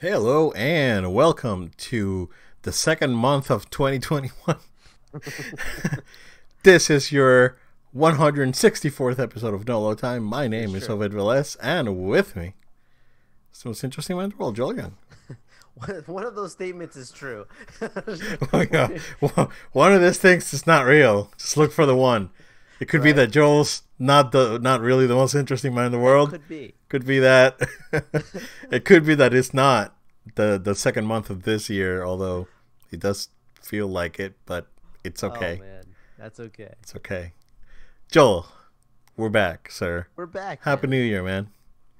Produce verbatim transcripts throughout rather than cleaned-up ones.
Hello and welcome to the second month of twenty twenty-one. This is your one hundred sixty-fourth episode of No Load Time. My name sure. is Ovid Viles, and with me, it's the most interesting man in the world, Joel Gunn. One of those statements is true. Oh, yeah. One of those things is not real. Just look for the one. It could right. be that Joel's not the not really the most interesting man in the world. It could be. Could be that. It could be that it's not the the second month of this year, although it does feel like it, but it's okay. Oh, man. That's okay. It's okay. Joel, we're back, sir. We're back. Happy man. New Year, man.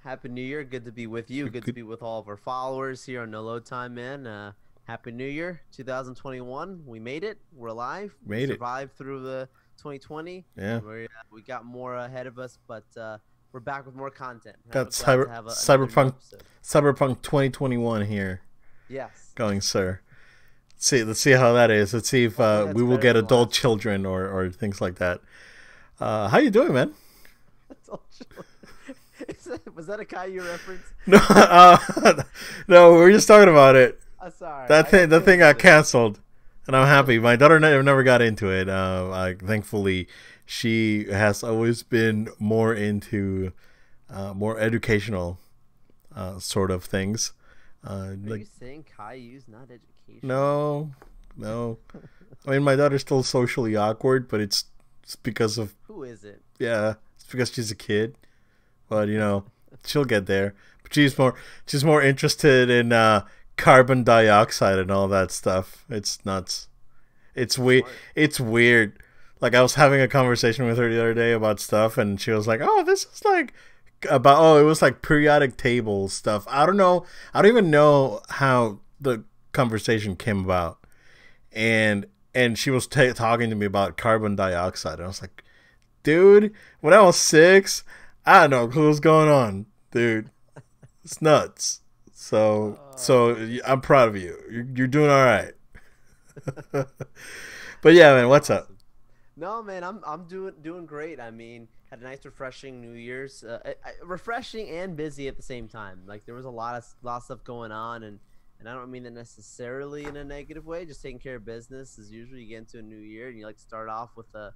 Happy New Year. Good to be with you. Good, Good to be with all of our followers here on No Load Time, man. Uh, Happy New Year, two thousand twenty-one. We made it. We're alive. Made we survived it. through the twenty twenty. Yeah. We're, uh, we got more ahead of us, but uh, we're back with more content. Got cyber, have a, Cyberpunk Cyberpunk twenty twenty-one here. Yes. Going, sir. Let's see, let's see how that is. Let's see if uh, we will get adult children or, or things like that. Uh, how you doing, man? Adult children. Is that, was that a Caillou reference? No, uh, no, we were just talking about it. I'm sorry. That thing, that thing got canceled, and I'm happy. My daughter never, never got into it. Uh, I, thankfully, she has always been more into uh, more educational uh, sort of things. Uh, Are like, you saying Caillou's not educational? No, no. I mean, my daughter's still socially awkward, but it's, it's because of... Who is it? Yeah, it's because she's a kid. But you know, she'll get there. But she's more she's more interested in uh, carbon dioxide and all that stuff. It's nuts. It's weird. It's weird. Like, I was having a conversation with her the other day about stuff, and she was like, "Oh, this is like about oh, it was like periodic table stuff." I don't know. I don't even know how the conversation came about. And and she was t talking to me about carbon dioxide, and I was like, "Dude, when I was six." I don't know what's going on, dude. It's nuts. So, uh, so I'm proud of you. You're, you're doing all right. But yeah, man, what's awesome. up? No, man, I'm I'm doing doing great. I mean, had a nice, refreshing New Year's, uh, I, I, refreshing and busy at the same time. Like, there was a lot of lot of stuff going on, and and I don't mean that necessarily in a negative way. Just taking care of business as usual. You get into a new year, and you like to start off with a,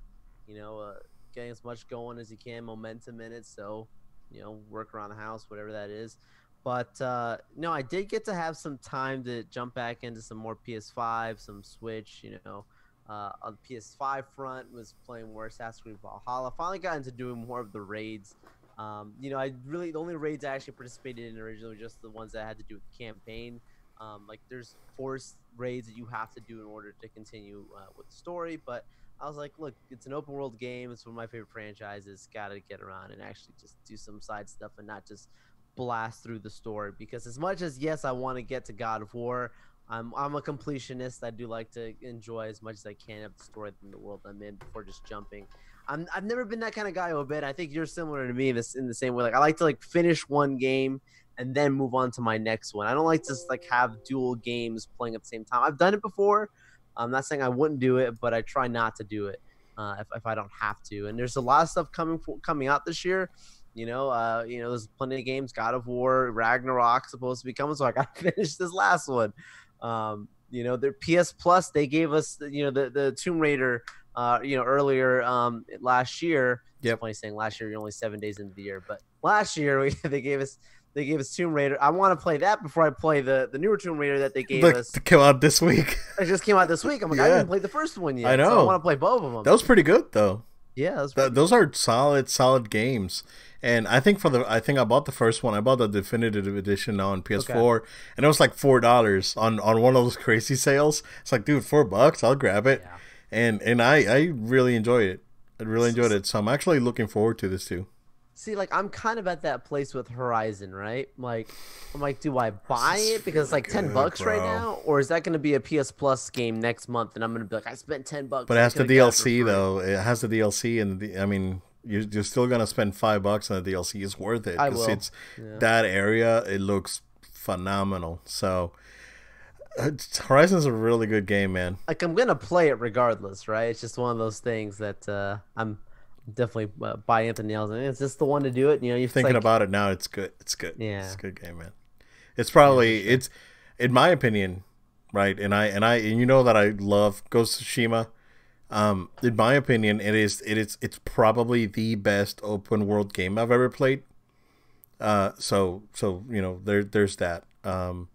you know, a. getting as much going as you can, momentum in it, so you know, work around the house, whatever that is. But uh no, I did get to have some time to jump back into some more P S five, some Switch, you know. Uh on the P S five front, was playing more Assassin's Creed Valhalla. Finally got into doing more of the raids. Um you know, I really the only raids I actually participated in originally were just the ones that had to do with the campaign. Um like, there's forced raids that you have to do in order to continue uh, with the story, but I was like, look, it's an open world game. It's one of my favorite franchises. Got to get around and actually just do some side stuff and not just blast through the story. Because as much as, yes, I want to get to God of War, I'm, I'm a completionist. I do like to enjoy as much as I can of the story and the world I'm in before just jumping. I'm, I've never been that kind of guy, Obed. I think you're similar to me in, this, in the same way. Like, I like to like finish one game and then move on to my next one. I don't like to just like have dual games playing at the same time. I've done it before. I'm not saying I wouldn't do it, but I try not to do it uh, if, if I don't have to. And there's a lot of stuff coming for, coming out this year. You know, uh, you know, there's plenty of games. God of War, Ragnarok, supposed to be coming, so I got to finish this last one. Um, you know, their P S Plus, they gave us, you know, the the Tomb Raider, uh, you know, earlier um, last year. Yeah, funny saying last year. You're only seven days into the year, but last year we, they gave us. They gave us Tomb Raider. I want to play that before I play the, the newer Tomb Raider that they gave the, us. That came out this week. It just came out this week. I'm like, yeah. I haven't played the first one yet. I know. So I want to play both of them. That was pretty good, though. Yeah. That was Th good. Those are solid, solid games. And I think for the, I think I bought the first one. I bought the definitive edition on P S four, okay. and it was like four dollars on on one of those crazy sales. It's like, dude, four bucks. I'll grab it. Yeah. And and I I really enjoyed it. I really enjoyed it. So I'm actually looking forward to this too. See, like, I'm kind of at that place with Horizon, right? Like, I'm like, do I buy it because it's like ten bucks right now, or is that going to be a P S Plus game next month? And I'm going to be like, I spent ten bucks. But it has the D L C though. It has the D L C, and the, I mean, you're, you're still going to spend five bucks on the D L C. It's worth it because it's yeah. that area. It looks phenomenal. So Horizon's a really good game, man. Like, I'm going to play it regardless, right? It's just one of those things that uh, I'm. Definitely uh, buy Anthony Nelson. It's just the one to do it. You know, you're thinking like, about it now. It's good. It's good. Yeah, it's a good game, man. It's probably yeah, sure. it's in my opinion, right? And I and I and you know that I love Ghost of Tsushima. Um, in my opinion, it is it is it's probably the best open world game I've ever played. Uh, so so you know there there's that. Um,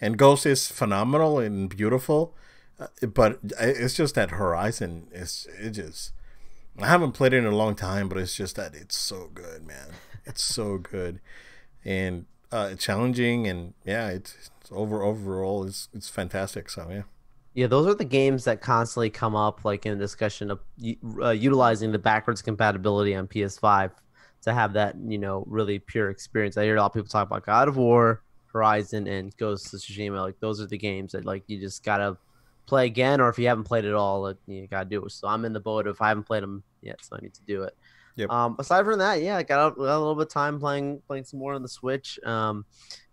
and Ghost is phenomenal and beautiful, uh, but it's just that Horizon is it just. I haven't played it in a long time, but it's just that it's so good, man. It's so good, and uh, challenging, and yeah, it's, it's over overall it's it's fantastic. So yeah. Yeah, those are the games that constantly come up, like in a discussion of uh, utilizing the backwards compatibility on P S five to have that, you know, really pure experience. I hear a lot of people talk about God of War, Horizon, and Ghost of Tsushima. Like those are the games that like you just gotta play again, or if you haven't played it all, like, you gotta do it. So I'm in the boat of I haven't played them yet, so I need to do it. Yep. Um, aside from that, yeah, I got a, got a little bit of time playing playing some more on the Switch. Um,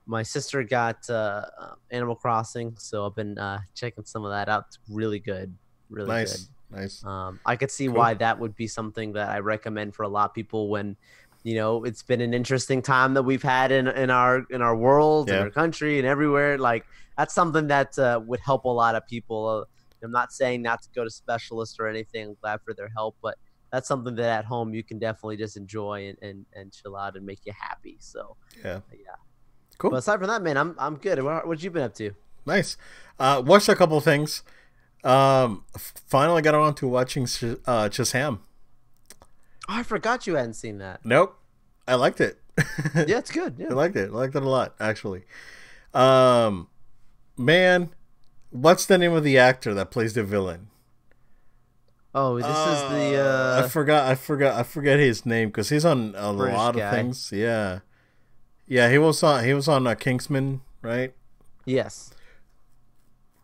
My sister got uh, Animal Crossing, so I've been uh, checking some of that out. It's really good. Really nice, good. Nice. Um, I could see cool. why that would be something that I recommend for a lot of people when, you know, it's been an interesting time that we've had in, in our in our world, yeah. in our country, and everywhere. Like, that's something that uh, would help a lot of people. Uh, I'm not saying not to go to specialists or anything. I'm glad for their help, but that's something that at home you can definitely just enjoy and, and, and chill out and make you happy. So, yeah. yeah. Cool. But aside from that, man, I'm I'm good. What what you been up to? Nice. Uh, watched a couple of things. Um, finally got around to watching Sh uh, Shazam. Oh, I forgot you hadn't seen that. Nope. I liked it. Yeah, it's good. Yeah. I liked it. I liked it a lot, actually. Um, man, what's the name of the actor that plays the villain? Oh, this uh, is the. Uh... I forgot. I forgot. I forget his name because he's on a British lot of guy. things. Yeah. Yeah, he was on. He was on uh, Kingsman, right? Yes.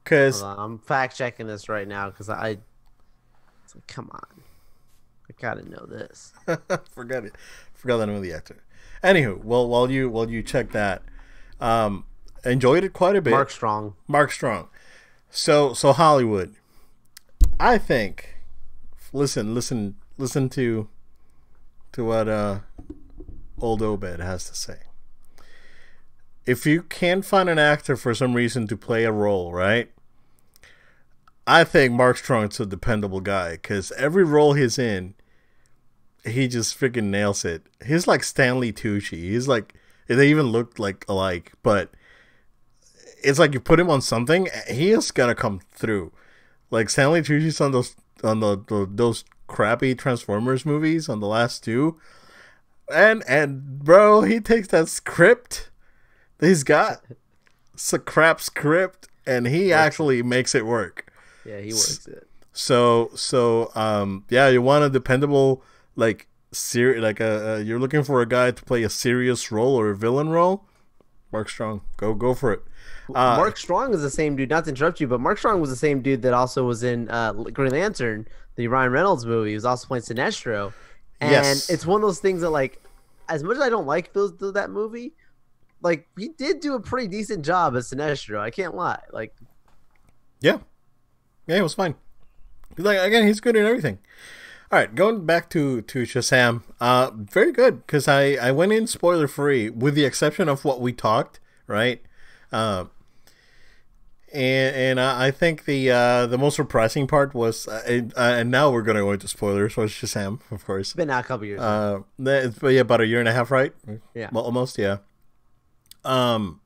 Because I'm fact checking this right now because I, it's like, come on, I gotta know this. Forgot it. Forgot the name of the actor. Anywho, well, while you while you check that, um, enjoyed it quite a bit. Mark Strong. Mark Strong. So so Hollywood, I think. Listen, listen, listen to, to what uh, old Obed has to say. If you can't find an actor for some reason to play a role, right? I think Mark Strong's a dependable guy because every role he's in, he just freaking nails it. He's like Stanley Tucci. He's like, they even look like alike, but it's like you put him on something, he is gonna come through. Like Stanley Tucci's on those on the, the those crappy Transformers movies on the last two, and and bro, he takes that script. He's got a crap script, and he actually makes it work. Yeah, he works it. So, so um, yeah, you want a dependable, like, ser like a, a you're looking for a guy to play a serious role or a villain role. Mark Strong, go go for it. Uh, Mark Strong is the same dude. Not to interrupt you, but Mark Strong was the same dude that also was in uh, Green Lantern, the Ryan Reynolds movie. He was also playing Sinestro, and yes. it's one of those things that, like, as much as I don't like those that movie. Like, he did do a pretty decent job as Sinestro. I can't lie. Like, yeah, yeah, it was fine. Like again, he's good at everything. All right, going back to to Shazam. Uh, very good because I I went in spoiler free with the exception of what we talked right. Um, uh, and and I think the uh, the most surprising part was uh, and, uh, and now we're gonna go into spoilers. Was Shazam, of course. It's been out a couple years. Uh, it's yeah, about a year and a half, right? Yeah, well, almost, yeah. Um,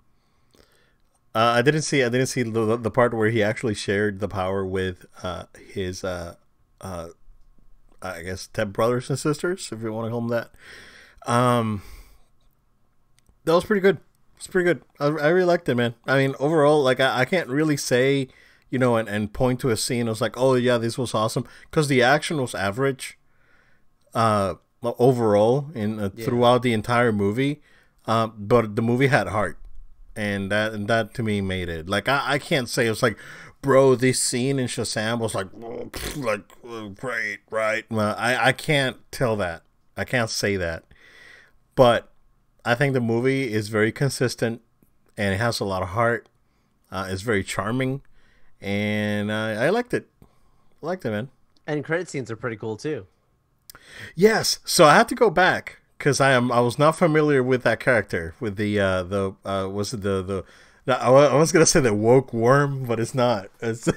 uh, I didn't see. I didn't see the, the part where he actually shared the power with uh, his, uh, uh, I guess, step brothers and sisters, if you want to call them that. Um, that was pretty good. It's pretty good. I, I really liked it, man. I mean, overall, like I, I can't really say, you know, and and point to a scene. I was like, oh yeah, this was awesome, because the action was average. Uh, overall, in uh, yeah. throughout the entire movie. Uh, but the movie had heart, and that and that to me made it. Like I, I can't say it's like, bro, this scene in Shazam was like, like great, right? Well, I I can't tell that. I can't say that. But I think the movie is very consistent, and it has a lot of heart. Uh, it's very charming, and I, I liked it. I liked it, man. And credit scenes are pretty cool too. Yes. So I have to go back. because I am I was not familiar with that character, with the uh, the uh, was it the the I was gonna say the woke worm, but it's not. It's,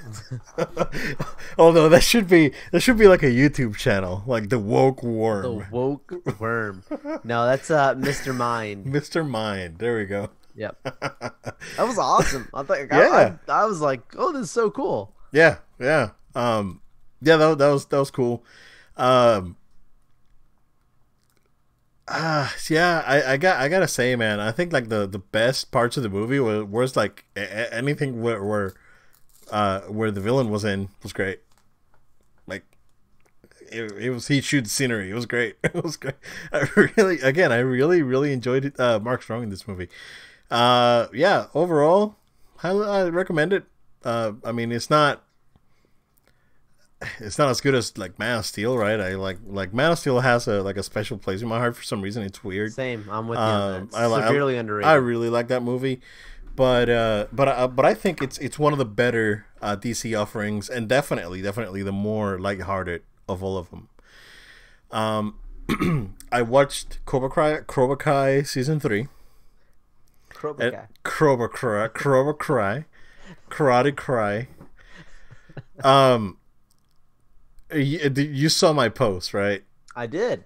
although that should be that should be like a YouTube channel, like the woke worm. The woke worm. No, that's uh, Mister Mind. Mister Mind. There we go. Yep. That was awesome. I thought. Yeah. I, I, I was like, oh, this is so cool. Yeah. Yeah. Um. Yeah. That, that was that was cool. Um. Uh, yeah, I, I got I gotta say, man, I think like the the best parts of the movie was, was like a, anything where where, uh, where the villain was in was great. Like, it, it was he shoots scenery. It was great. It was great. I really, again, I really really enjoyed it, uh, Mark Strong in this movie. Uh, yeah, overall, I, I recommend it. Uh, I mean, it's not. It's not as good as like Man of Steel, right? I like like Man of Steel has a like a special place in my heart for some reason. It's weird. Same, I'm with you. Um, it's I, severely I, underrated. I really like that movie, but uh, but uh, but I think it's it's one of the better uh, D C offerings, and definitely definitely the more lighthearted of all of them. Um, I watched Cobra Kai, Cobra Kai season three. Cobra Kai. Cobra Kai. Cobra Kai. Karate Kai. Um. You saw my post, right? I did.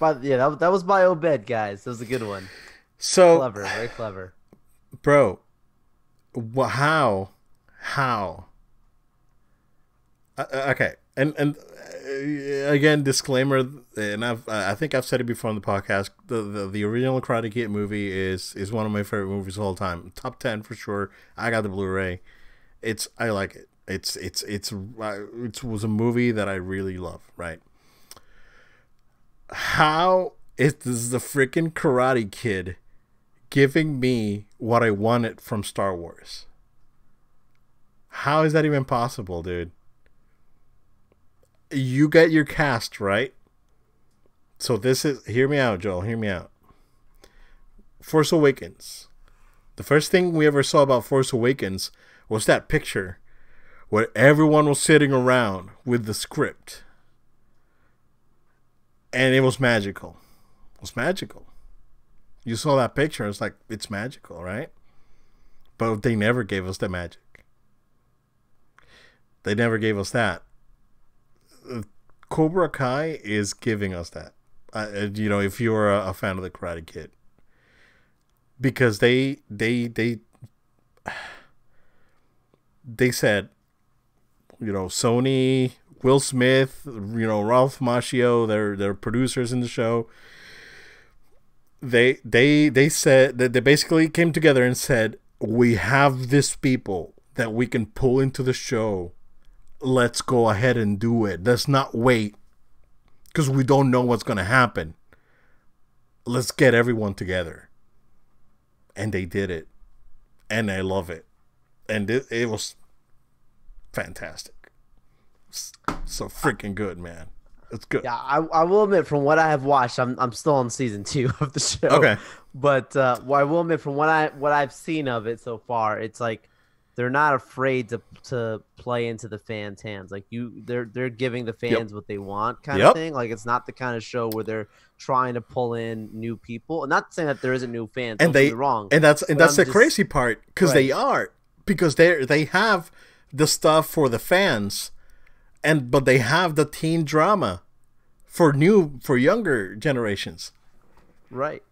But yeah, that, that was by Ovid, guys. That was a good one. So clever, very clever, bro. How? How? Uh, okay, and and uh, again, disclaimer. And I've uh, I think I've said it before on the podcast. The the, the original Karate Kid movie is is one of my favorite movies of all time. Top ten for sure. I got the Blu-ray. It's I like it. It's it's it's it was a movie that I really love, right? How is this the freaking Karate Kid giving me what I wanted from Star Wars? How is that even possible, dude? You get your cast right. So this is hear me out, Joel. Hear me out. Force Awakens. The first thing we ever saw about Force Awakens was that picture where everyone was sitting around with the script. And it was magical. It was magical. You saw that picture. It's like, it's magical, right? But they never gave us the magic. They never gave us that. Cobra Kai is giving us that. Uh, you know, if you're a, a fan of the Karate Kid. Because they, they, they, they said, you know, Sony, Will Smith, you know, Ralph Macchio, they're they're producers in the show. They they they said that they basically came together and said, we have these people that we can pull into the show. Let's go ahead and do it. Let's not wait because we don't know what's gonna happen. Let's get everyone together. And they did it. And I love it. And it, it was fantastic. So freaking good, man. It's good. Yeah, I, I will admit from what I have watched, I'm, I'm still on season two of the show. Okay. But uh, well, I will admit from what, I, what I've seen of it so far, it's like they're not afraid to, to play into the fans' hands. Like you, they're, they're giving the fans yep. what they want kind yep. of thing. Like it's not the kind of show where they're trying to pull in new people. And not saying that there isn't new fans. And they, wrong. And that's, and that's I'm the just, crazy part because right. they are. Because they they have the stuff for the fans, and but they have the teen drama for new for younger generations, right?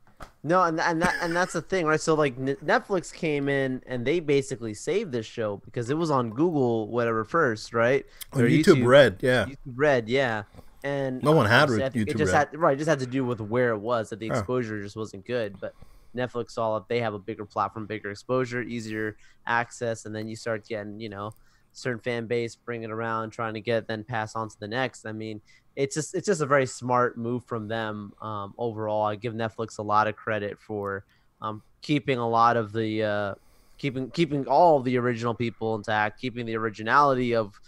No, and and that, and that's the thing, right? So like Netflix came in and they basically saved this show because it was on Google whatever first, right? Or YouTube, YouTube Red, yeah, YouTube Red, yeah. And no one had YouTube it just Red, had, right? It just had to do with where it was that the exposure oh. just wasn't good, but. Netflix saw that they have a bigger platform, bigger exposure, easier access, and then you start getting, you know, certain fan base, bring it around, trying to get then pass on to the next. I mean, it's just it's just a very smart move from them um, overall. I give Netflix a lot of credit for um, keeping a lot of the uh, keeping keeping all the original people intact, keeping the originality of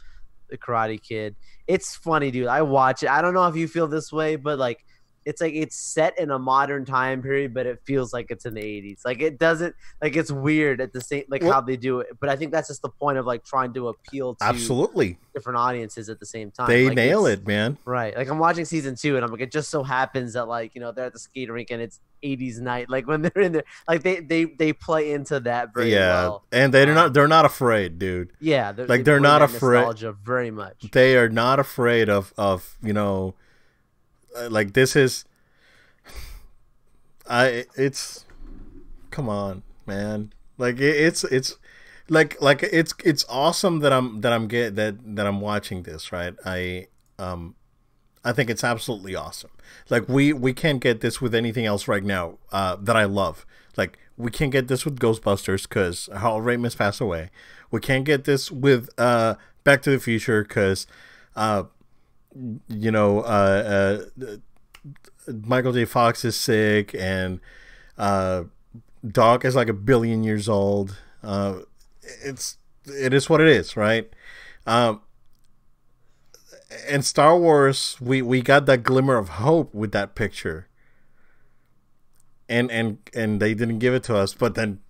the Karate Kid. It's funny, dude. I watch it. I don't know if you feel this way, but like it's like it's set in a modern time period, but it feels like it's in the eighties. Like it doesn't, like it's weird at the same, like well, how they do it. But I think that's just the point of like trying to appeal to absolutely different audiences at the same time. They like, nail it, man. Right. Like I'm watching season two and I'm like, it just so happens that like, you know, they're at the skate rink and it's eighties night. Like when they're in there, like they, they, they play into that very yeah. well. And they're um, not, they're not afraid, dude. Yeah. They're, like they're they not afraid. Nostalgia very much. They are not afraid of, of, you know, like this is I it's come on, man. Like it, it's it's like like it's it's awesome that I'm that I'm get that that I'm watching this, right? I um I think it's absolutely awesome. Like we we can't get this with anything else right now uh that I love. Like we can't get this with Ghostbusters cuz Harold Ramis passed away. We can't get this with uh Back to the Future cuz uh you know, uh, uh, Michael J. Fox is sick, and uh, Doc is like a billion years old. Uh, it's it is what it is, right? Um, and Star Wars, we we got that glimmer of hope with that picture, and and and they didn't give it to us. But then,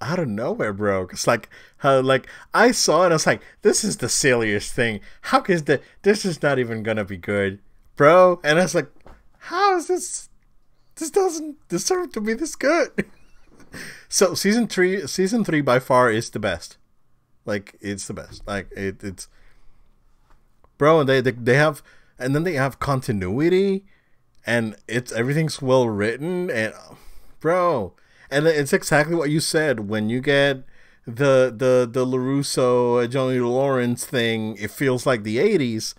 out of nowhere, bro. It's like how like I saw it, I was like, this is the silliest thing. How is the this is not even gonna be good, bro? And I was like, how is this this doesn't deserve to be this good? So season three season three by far is the best. Like it's the best. Like it, it's bro, they, they they have and then they have continuity and it's everything's well written and bro. And it's exactly what you said. When you get the the the LaRusso, Johnny Lawrence thing, it feels like the eighties,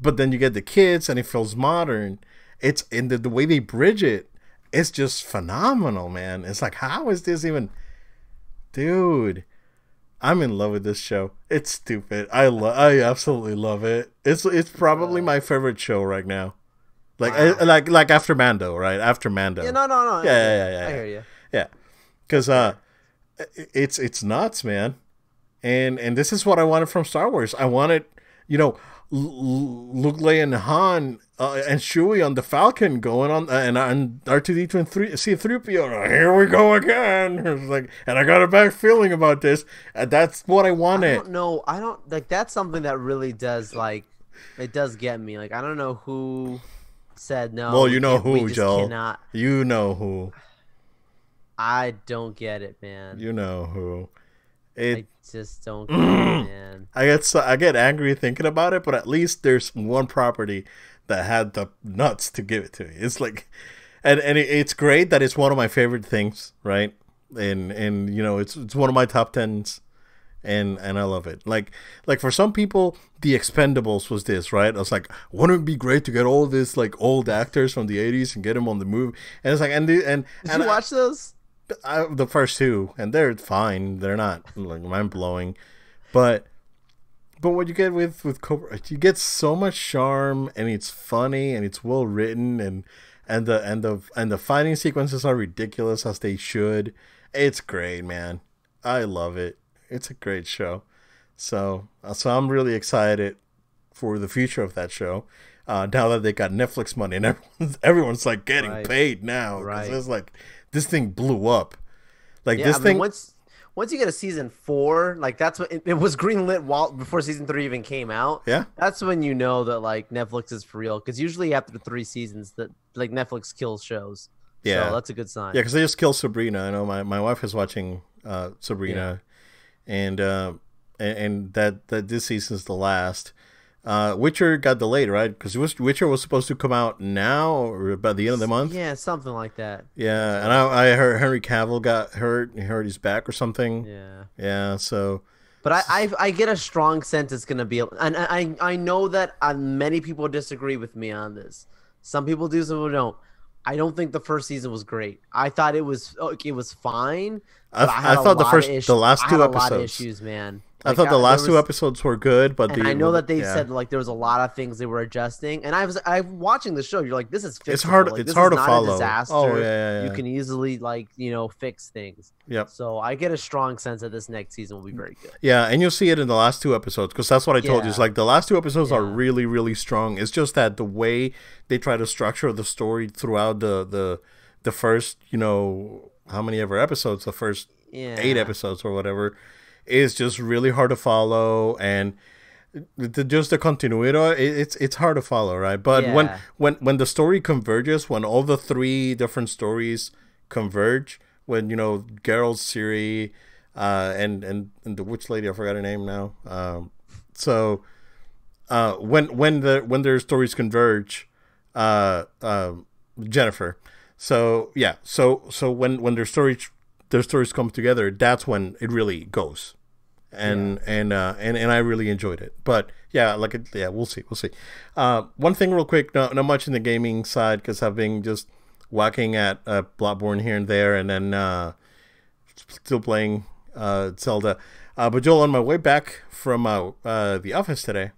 but then you get the kids and it feels modern. It's in the, the way they bridge it. It's just phenomenal, man. It's like, how is this even, dude? I'm in love with this show. It's stupid. I love. I absolutely love it. It's it's probably my favorite show right now. Like wow. I, like like after Mando, right? After Mando. Yeah, no, no, no. Yeah, yeah, yeah. yeah, yeah. I hear you. Yeah, because uh, it's it's nuts, man, and and this is what I wanted from Star Wars. I wanted, you know, Luke, Leia, and Han uh, and Chewie on the Falcon going on, uh, and and R two D two and C three P O. Here we go again. It was like, and I got a bad feeling about this. And that's what I wanted. I don't know. I don't like. That's something that really does like, it does get me. Like I don't know who said no. Well, you know who, Joel. Cannot. You know who. I don't get it, man. You know who? It, I just don't get it, man. I get so, I get angry thinking about it, but at least there's one property that had the nuts to give it to me. It's like, and and it, it's great that it's one of my favorite things, right? And and you know, it's it's one of my top tens, and and I love it. Like like for some people, The Expendables was this, right? I was like, wouldn't it be great to get all this like old actors from the eighties and get them on the movie? And it's like, and the, and did and you I, watch those? I, the first two, and they're fine. They're not like mind blowing, but but what you get with with Cobra, you get so much charm, and it's funny, and it's well written, and and the and the and the fighting sequences are ridiculous as they should. It's great, man. I love it. It's a great show. So so I'm really excited for the future of that show. Uh, now that they got Netflix money, and everyone's everyone's like getting right. paid now, right? It's like. This thing blew up, like yeah, this I mean, thing. Once, once you get a season four, like that's what it, it was greenlit while before season three even came out. Yeah, that's when you know that like Netflix is for real, because usually after three seasons, that like Netflix kills shows. Yeah, so that's a good sign. Yeah, because they just killed Sabrina. I know my my wife is watching uh, Sabrina, yeah. and, uh, and and that that this season's the last. Uh, Witcher got delayed, right? Because Witcher was supposed to come out now or by the end of the month. Yeah, something like that. Yeah, and I, I heard Henry Cavill got hurt. He hurt his back or something. Yeah. Yeah. So. But I I, I get a strong sense it's gonna be, and I I know that uh, many people disagree with me on this. Some people do, some people don't. I don't think the first season was great. I thought it was it was fine. I, I, I thought the first the last two episodes. I had a lot of issues, man. Like, I thought the last was, two episodes were good, but and the, I know that they yeah. said like there was a lot of things they were adjusting. And I was I'm watching the show. You're like, this is fixable. It's hard. Like, it's hard to follow. A disaster. Oh yeah, yeah, yeah. You can easily like you know fix things. Yep. So I get a strong sense that this next season will be very good. Yeah, and you'll see it in the last two episodes because that's what I told yeah. you. It's like the last two episodes yeah. are really really strong. It's just that the way they try to structure the story throughout the the the first you know how many ever episodes the first yeah. eight episodes or whatever. Is just really hard to follow, and the, just the continuity, it's it's hard to follow, right? But yeah. when when when the story converges, when all the three different stories converge, when you know Geralt, Ciri, uh, and and and the witch lady, I forgot her name now. Um, so uh, when when the when their stories converge, uh, uh, Jennifer. So yeah, so so when when their stories their stories come together, that's when it really goes. And yeah. and uh and, and I really enjoyed it. But yeah, like it, yeah, we'll see, we'll see. Uh, one thing real quick, not not much in the gaming side because I've been just whacking at uh, Bloodborne here and there, and then uh, still playing uh, Zelda. Uh, but Joel, on my way back from uh, uh, the office today,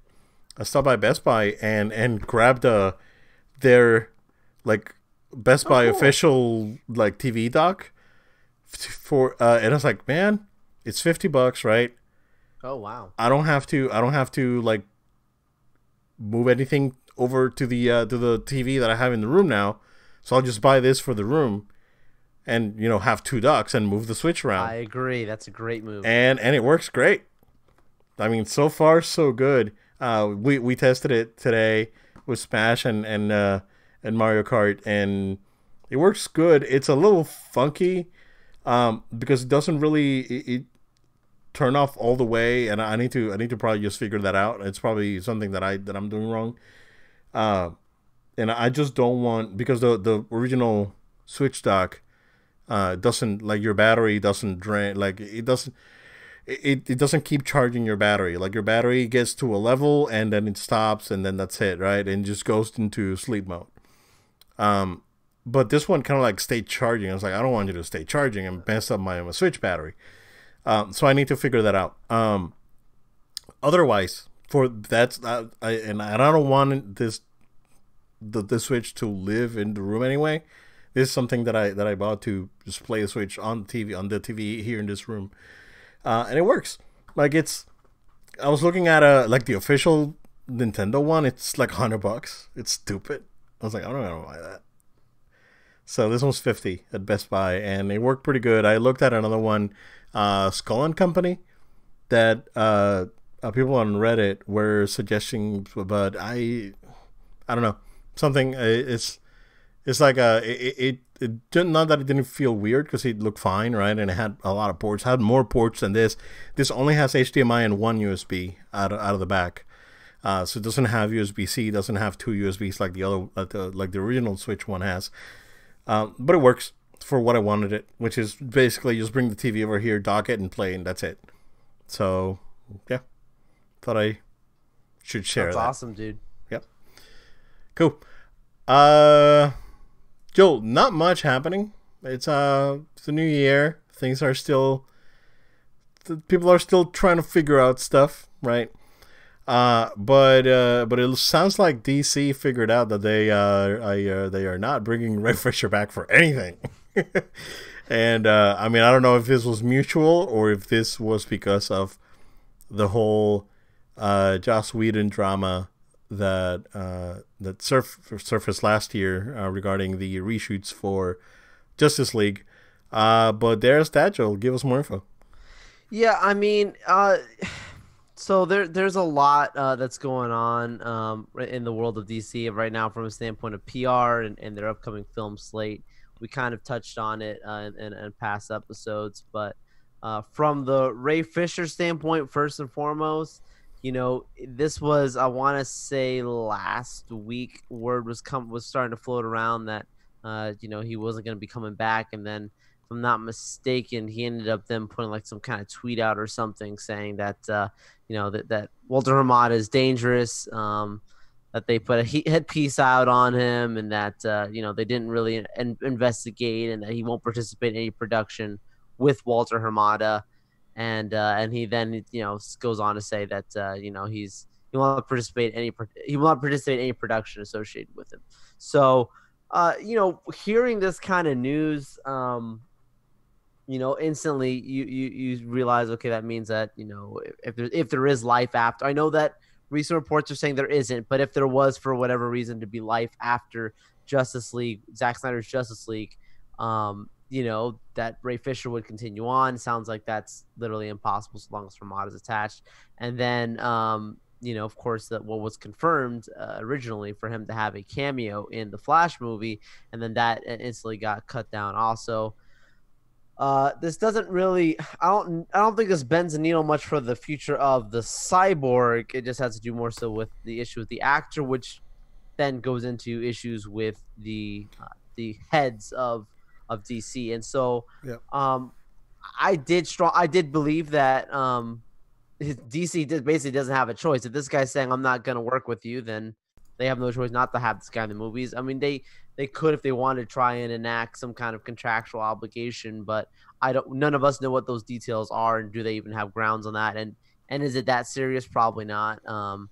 I stopped by Best Buy and and grabbed uh, their like Best Buy oh, cool. official like T V doc. For uh, and I was like, man, it's fifty bucks, right? Oh wow! I don't have to. I don't have to like move anything over to the uh, to the T V that I have in the room now. So I'll just buy this for the room, and you know, have two docks and move the Switch around. I agree. That's a great move. And and it works great. I mean, so far so good. Uh, we we tested it today with Smash and and uh, and Mario Kart, and it works good. It's a little funky. Um, because it doesn't really it, it turn off all the way, and I need to I need to probably just figure that out. It's probably something that I that I'm doing wrong, uh, and I just don't want because the the original Switch dock uh, doesn't like your battery doesn't drain like it doesn't it it doesn't keep charging your battery like your battery gets to a level and then it stops and then that's it right and just goes into sleep mode. Um, But this one kind of like stayed charging. I was like, I don't want you to stay charging and mess up my, my Switch battery. Um, so I need to figure that out. Um, otherwise, for that's uh, I, and I don't want this the the Switch to live in the room anyway. This is something that I that I bought to just play the Switch on T V on the T V here in this room, uh, and it works. Like it's, I was looking at a like the official Nintendo one. It's like hundred bucks. It's stupid. I was like, I don't know why that. So this one's fifty at Best Buy, and it worked pretty good. I looked at another one, uh, Skull and Company, that uh, uh, people on Reddit were suggesting, but I, I don't know, something. It's, it's like a it it, it not that it didn't feel weird because it looked fine, right? And it had a lot of ports, it had more ports than this. This only has H D M I and one U S B out of, out of the back, uh, so it doesn't have U S B C, doesn't have two U S Bs like the other like the, like the original Switch one has. Um, but it works for what I wanted it, which is basically just bring the T V over here, dock it, and play, and that's it. So, yeah, thought I should share that. That's awesome, dude. Yep. Cool. Uh, Joel, not much happening. It's uh, it's the new year. Things are still, people are still trying to figure out stuff, right? Uh, but uh, but it sounds like D C figured out that they uh, I, uh they are not bringing Ray Fisher back for anything, and uh, I mean I don't know if this was mutual or if this was because of the whole uh, Joss Whedon drama that uh, that surf surfaced last year uh, regarding the reshoots for Justice League. Uh, but there's that, Joel. Give us more info. Yeah, I mean. Uh... So there, there's a lot uh, that's going on um, in the world of D C right now from a standpoint of P R and, and their upcoming film slate. We kind of touched on it uh, in, in past episodes, but uh, from the Ray Fisher standpoint, first and foremost, you know, this was, I want to say last week, word was come was starting to float around that, uh, you know, he wasn't going to be coming back, and then if I'm not mistaken, he ended up then putting like some kind of tweet out or something saying that, uh, you know, that, that Walter Hamada is dangerous, um, that they put a headpiece out on him, and that, uh, you know, they didn't really in investigate, and that he won't participate in any production with Walter Hamada. And uh, and he then, you know, goes on to say that, uh, you know, he's he will not participate any he will not participate in any production associated with him. So, uh, you know, hearing this kind of news, um, you know, instantly you, you you realize, okay, that means that, you know, if there if there is life after. I know that recent reports are saying there isn't, but if there was, for whatever reason, to be life after Justice League, Zack Snyder's Justice League, um, you know, that Ray Fisher would continue on. Sounds like that's literally impossible so long as Hamada is attached. And then, um, you know, of course, that what was confirmed uh, originally for him to have a cameo in the Flash movie, and then that instantly got cut down also. Uh, this doesn't really – I don't I don't think this bends the needle much for the future of the Cyborg. It just has to do more so with the issue with the actor, which then goes into issues with the uh, the heads of – of D C. And so yeah. um I did strong I did believe that um D C did basically doesn't have a choice. If this guy's saying I'm not gonna work with you, then they have no choice not to have this guy in the movies. I mean, they they could if they wanted to try and enact some kind of contractual obligation, but I don't none of us know what those details are, and do they even have grounds on that, and and is it that serious? Probably not. Um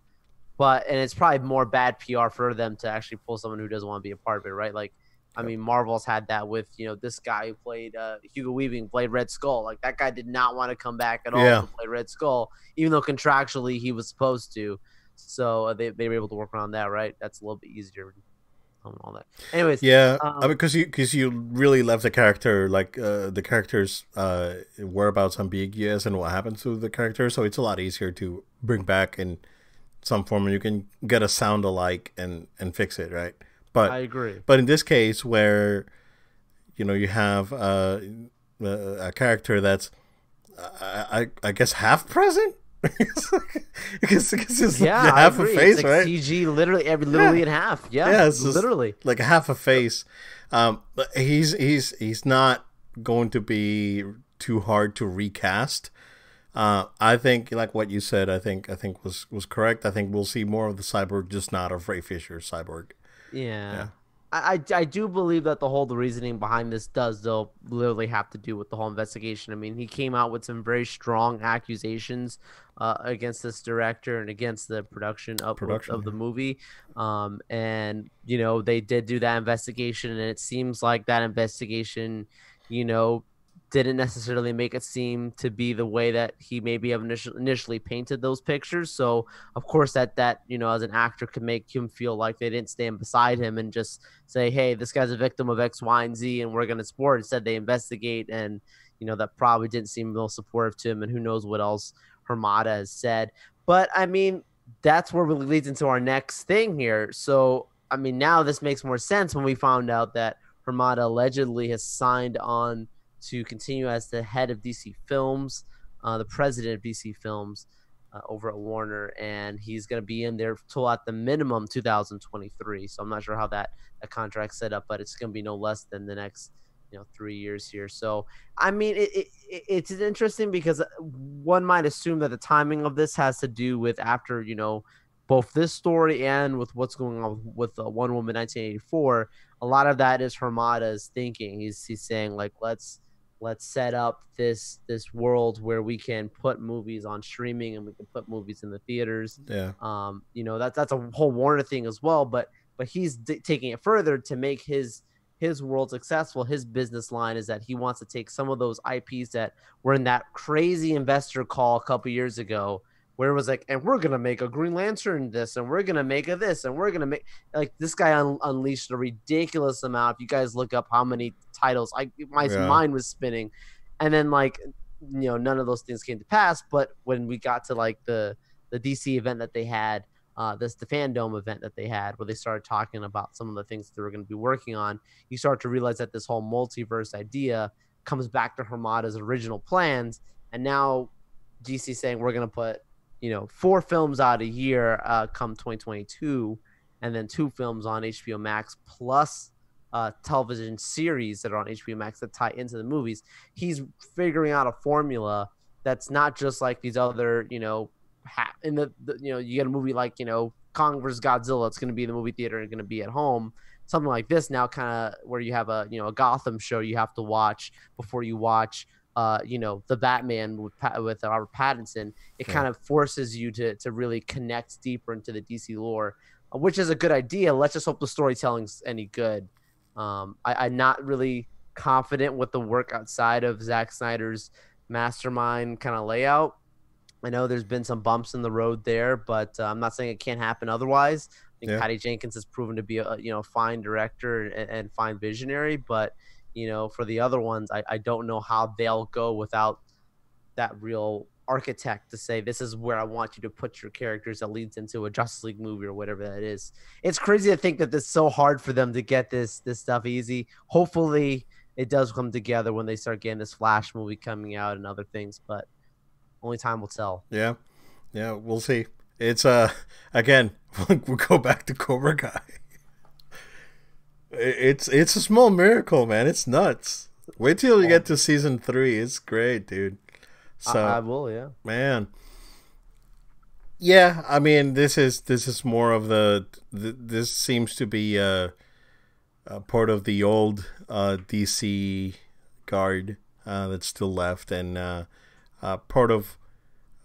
but and it's probably more bad P R for them to actually pull someone who doesn't want to be a part of it, right? Like, I mean, Marvel's had that with, you know, this guy who played uh, Hugo Weaving, played Red Skull. Like, that guy did not want to come back at all yeah. to play Red Skull, even though contractually he was supposed to. So they, they were able to work around that, right? That's a little bit easier on all that. Anyways. Yeah, um, I mean, because you, cause you really left the character, like, uh, the character's uh, whereabouts ambiguous and what happened to the character. So it's a lot easier to bring back in some form, and you can get a sound alike and, and fix it, right? But, I agree. But in this case, where, you know, you have uh, a character that's, I, I, I guess, half present, because it's yeah, like half a face, it's like, right? C G, literally, every literally yeah. in half. Yeah, yeah, it's literally like half a face. Um, but he's he's he's not going to be too hard to recast. Uh, I think, like what you said, I think I think was was correct. I think we'll see more of the Cyborg, just not of Ray Fisher's Cyborg. Yeah, yeah. I, I, I do believe that the whole the reasoning behind this does, though, literally have to do with the whole investigation. I mean, he came out with some very strong accusations uh, against this director and against the production of, production, of, of yeah. the movie. Um, and, you know, they did do that investigation, and it seems like that investigation, you know, didn't necessarily make it seem to be the way that he maybe have initially, initially painted those pictures. So of course that, that, you know, as an actor could make him feel like they didn't stand beside him and just say, hey, this guy's a victim of X, Y, and Z, and we're going to support. Instead they investigate, and, you know, that probably didn't seem real supportive to him, and who knows what else Hamada has said. But I mean, that's where really leads into our next thing here. So, I mean, now this makes more sense when we found out that Hamada allegedly has signed on to continue as the head of D C Films, uh, the president of D C Films uh, over at Warner, and he's going to be in there till at the minimum two thousand twenty-three. So I'm not sure how that, that contract's set up, but it's going to be no less than the next, you know, three years here. So, I mean, it, it, it's interesting because one might assume that the timing of this has to do with after, you know, both this story and with what's going on with uh, Wonder Woman nineteen eighty-four. A lot of that is Hamada's thinking. He's, he's saying, like, let's, let's set up this this world where we can put movies on streaming and we can put movies in the theaters. Yeah. Um. You know, that that's a whole Warner thing as well. But but he's d taking it further to make his his world successful. His business line is that he wants to take some of those I Ps that were in that crazy investor call a couple years ago, where it was like, and we're gonna make a Green Lantern this, and we're gonna make a this, and we're gonna make like this guy un unleashed a ridiculous amount. If you guys look up how many titles, I my yeah. mind was spinning, and then like, you know, none of those things came to pass. But when we got to like the the D C event that they had, uh, this the Fandom event that they had, where they started talking about some of the things that they were gonna be working on, you start to realize that this whole multiverse idea comes back to Hamada's original plans, and now D C saying we're gonna put, you know, four films out a year uh, come twenty twenty-two, and then two films on H B O Max plus uh, television series that are on H B O Max that tie into the movies. He's figuring out a formula that's not just like these other, you know, ha in the, the, you know, you get a movie like, you know, Kong versus Godzilla. It's going to be in the movie theater and going to be at home. Something like this now, kind of where you have a, you know, a Gotham show you have to watch before you watch uh, you know, the Batman with, with Robert Pattinson, it yeah. kind of forces you to to really connect deeper into the D C lore, which is a good idea. Let's just hope the storytelling's any good. Um, I, I'm not really confident with the work outside of Zack Snyder's mastermind kind of layout. I know there's been some bumps in the road there, but uh, I'm not saying it can't happen otherwise. I think yeah. Patty Jenkins has proven to be a you know fine director and, and fine visionary, but you know for the other ones, I, I don't know how they'll go without that real architect to say, this is where I want you to put your characters that leads into a Justice League movie or whatever that is. It's crazy to think that it's so hard for them to get this this stuff easy. Hopefully it does come together when they start getting this Flash movie coming out and other things, but only time will tell. Yeah. Yeah, we'll see. It's, uh, again, we'll go back to Cobra Kai. It's, it's a small miracle, man. It's nuts. Wait till you get to season three. It's great, dude. So, I, I will, yeah. Man. Yeah, I mean, this is, this is more of the, th this seems to be, uh, Uh, part of the old uh, D C guard uh, that's still left, and uh, uh, part of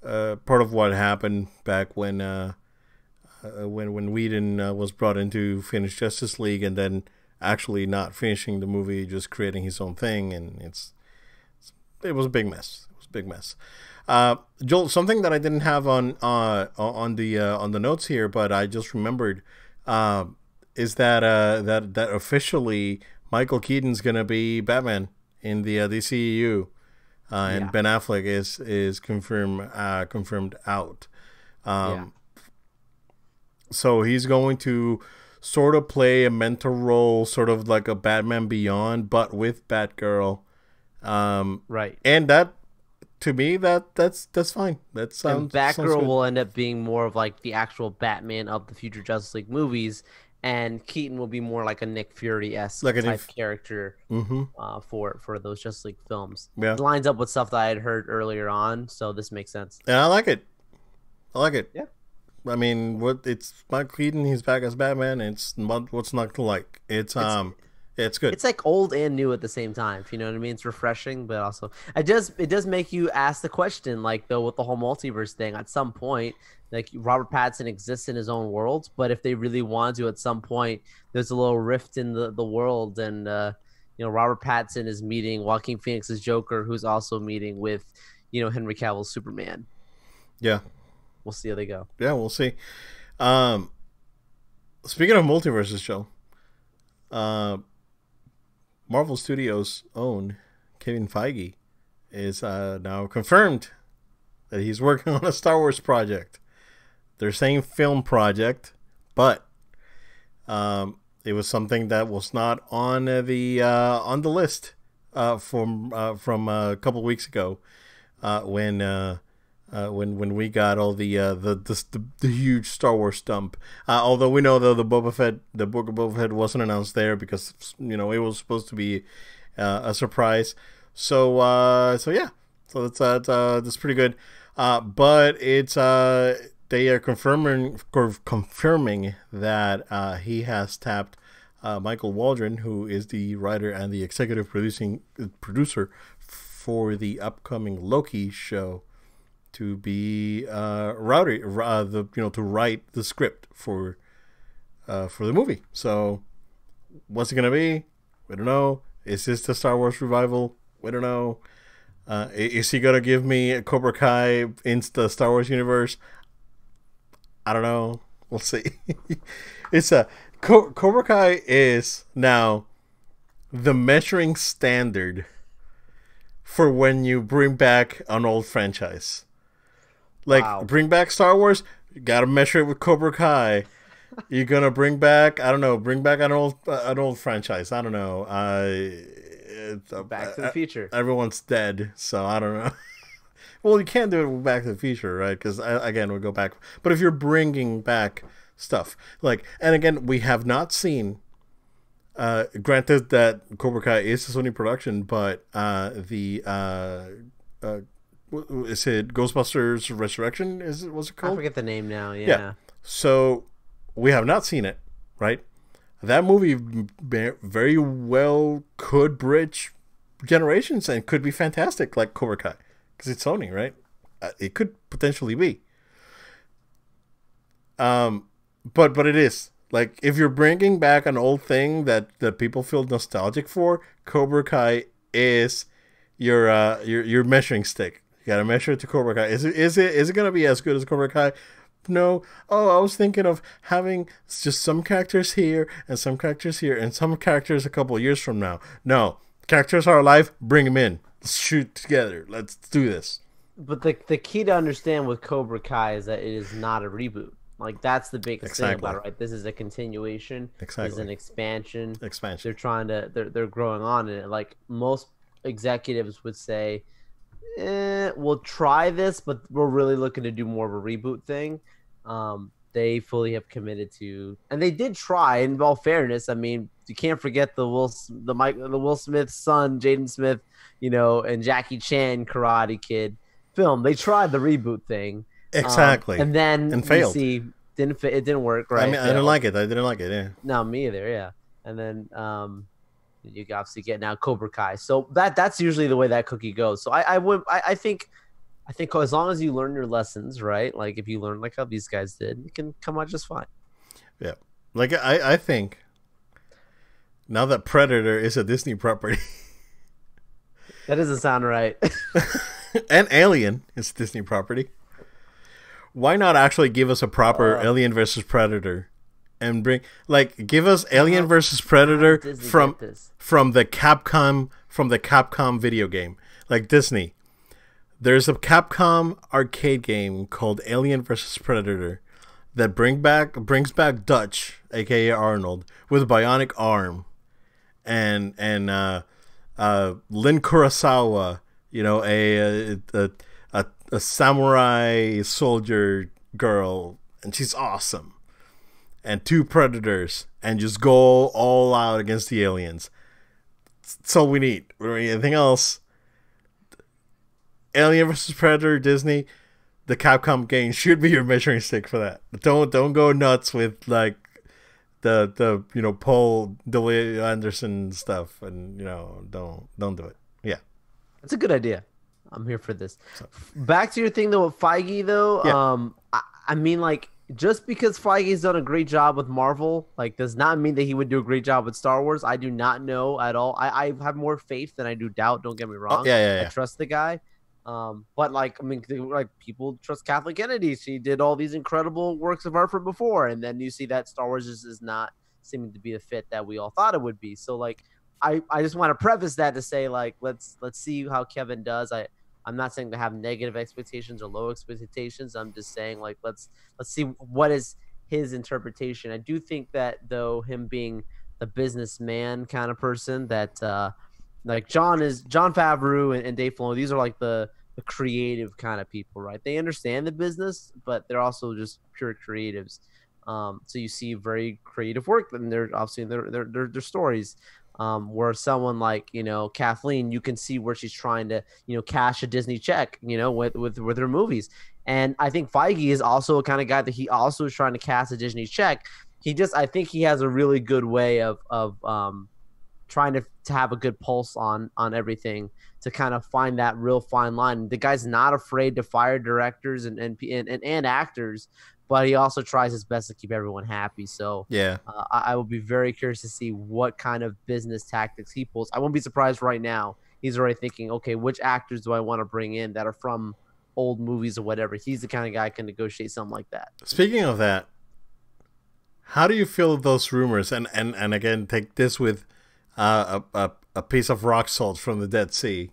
uh, part of what happened back when uh, uh, when when Whedon uh, was brought in to finish Justice League, and then actually not finishing the movie, just creating his own thing, and it's, it's it was a big mess. It was a big mess. Uh, Joel, something that I didn't have on uh, on the uh, on the notes here, but I just remembered. Uh, Is that uh that that officially Michael Keaton's gonna be Batman in the uh, D C E U, uh, and yeah. Ben Affleck is is confirmed uh, confirmed out. Um, yeah. So he's going to sort of play a mentor role, sort of like a Batman Beyond, but with Batgirl. Um, right. And that, to me, that that's that's fine. That sounds. And Batgirl will end up being more of like the actual Batman of the future Justice League movies. And Keaton will be more like a Nick Fury-esque like type character mm-hmm. uh, for for those Justice League films. Yeah. It lines up with stuff that I had heard earlier on, so this makes sense. And I like it. I like it. Yeah. I mean, what it's Michael Keaton. He's back as Batman. It's what's not to like. It's, it's um, it's good. It's like old and new at the same time. If you know what I mean? It's refreshing, but also it does it does make you ask the question, like though with the whole multiverse thing. At some point. Like Robert Pattinson exists in his own world, but if they really want to, at some point, there's a little rift in the, the world, and uh, you know Robert Pattinson is meeting Joaquin Phoenix's Joker, who's also meeting with, you know, Henry Cavill's Superman. Yeah, we'll see how they go. Yeah, we'll see. Um, speaking of multiverses, Joe, uh, Marvel Studios' own Kevin Feige is uh, now confirmed that he's working on a Star Wars project. Their same film project, but um, it was something that was not on the uh, on the list uh, from uh, from a couple weeks ago uh, when uh, uh, when when we got all the uh, the, the, the the huge Star Wars dump. Uh, although we know though the Boba Fett the book of Boba Fett wasn't announced there because you know it was supposed to be uh, a surprise. So uh, so yeah, so that's uh, that's, uh, that's pretty good. Uh, but it's. Uh, They are confirming confirming that uh, he has tapped uh, Michael Waldron, who is the writer and the executive producing producer for the upcoming Loki show, to be uh, router, uh, the you know to write the script for uh, for the movie. So, what's it gonna be? We don't know. Is this the Star Wars revival? We don't know. Uh, is he gonna give me a Cobra Kai in the Star Wars universe? I don't know. We'll see. It's a Co Cobra Kai is now the measuring standard for when you bring back an old franchise. Like wow. Bring back Star Wars, you gotta measure it with Cobra Kai. You're gonna bring back I don't know, bring back an old uh, an old franchise. I don't know. Uh, Back uh, to the Future. Everyone's dead, so I don't know. Well, you can't do it with Back to the Future, right? Because, again, we go back. But if you're bringing back stuff, like, and again, we have not seen, uh, granted that Cobra Kai is a Sony production, but uh, the, uh, uh, is it Ghostbusters Resurrection? Is it, what's it called? I forget the name now, yeah. yeah. So we have not seen it, right? That movie very well could bridge generations and could be fantastic like Cobra Kai, because it's Sony, right? It could potentially be. Um, but but it is like, if you're bringing back an old thing that that people feel nostalgic for, Cobra Kai is your uh your your measuring stick. You gotta measure it to Cobra Kai. Is it is it is it gonna be as good as Cobra Kai? No. Oh, I was thinking of having just some characters here and some characters here and some characters a couple of years from now. No, characters are alive. Bring them in. Let's shoot together. Let's do this. But the the key to understand with Cobra Kai is that it is not a reboot. Like, that's the big exactly. thing about it, right? This is a continuation. Exactly. This is an expansion. Expansion. They're trying to they're they're growing on in it. Like, most executives would say, eh, we'll try this, but we're really looking to do more of a reboot thing. Um, they fully have committed to, and they did try. In all fairness, I mean, you can't forget the Will, the Mike, the Will Smith's son, Jaden Smith, you know, and Jackie Chan Karate Kid film. They tried the reboot thing, exactly, um, and then and failed. See, didn't fit. It didn't work, right? I mean, I didn't like it. I didn't like it. Yeah. No, me either. Yeah, and then. Um, You obviously get now Cobra Kai, so that that's usually the way that cookie goes. So I I would I, I think I think as long as you learn your lessons, right? Like, if you learn like how these guys did, it can come out just fine. Yeah, like I I think now that Predator is a Disney property, that doesn't sound right. And Alien is Disney property. Why not actually give us a proper uh, Alien versus Predator? And bring, like, give us Alien versus Predator from from the Capcom from the Capcom video game, like Disney. There's a Capcom arcade game called Alien versus Predator that bring back brings back Dutch, aka Arnold, with a bionic arm, and and uh, uh, Lynn Kurosawa, you know, a a, a a samurai soldier girl, and she's awesome. And two predators, and just go all out against the aliens. That's all we need. We don't need anything else. Alien versus Predator, Disney, the Capcom game should be your measuring stick for that. Don't don't go nuts with like the the you know Paul W. Anderson stuff, and you know don't don't do it. Yeah, that's a good idea. I'm here for this. So. Back to your thing though with Feige though. Yeah. Um, I, I mean like. Just because Feige's done a great job with Marvel, like, does not mean that he would do a great job with Star Wars. I do not know at all. I, I have more faith than I do doubt. Don't get me wrong. Oh, yeah, yeah, yeah. I trust the guy. Um, but like, I mean, like people trust Kathleen Kennedy. She did all these incredible works of art from before, and then you see that Star Wars just is not seeming to be the fit that we all thought it would be. So like, I I just want to preface that to say like, let's let's see how Kevin does. I. I'm not saying to have negative expectations or low expectations. I'm just saying, like, let's let's see what is his interpretation. I do think that, though, him being the businessman kind of person, that uh, like John is John Favreau and, and Dave Filoni, these are like the, the creative kind of people, right? They understand the business, but they're also just pure creatives. Um, so you see very creative work, and they're obviously their their their, their stories. Um, where someone like, you know, Kathleen, you can see where she's trying to, you know, cash a Disney check, you know, with, with, with her movies. And I think Feige is also a kind of guy that he also is trying to cash a Disney check. He just, I think he has a really good way of, of um, trying to, to have a good pulse on, on everything to kind of find that real fine line. The guy's not afraid to fire directors and, and, and, and, and actors, but he also tries his best to keep everyone happy. So yeah, uh, I, I will be very curious to see what kind of business tactics he pulls. I won't be surprised right now. He's already thinking, okay, which actors do I want to bring in that are from old movies or whatever? He's the kind of guy who can negotiate something like that. Speaking of that, how do you feel of those rumors? And, and, and again, take this with uh, a, a, a piece of rock salt from the Dead Sea.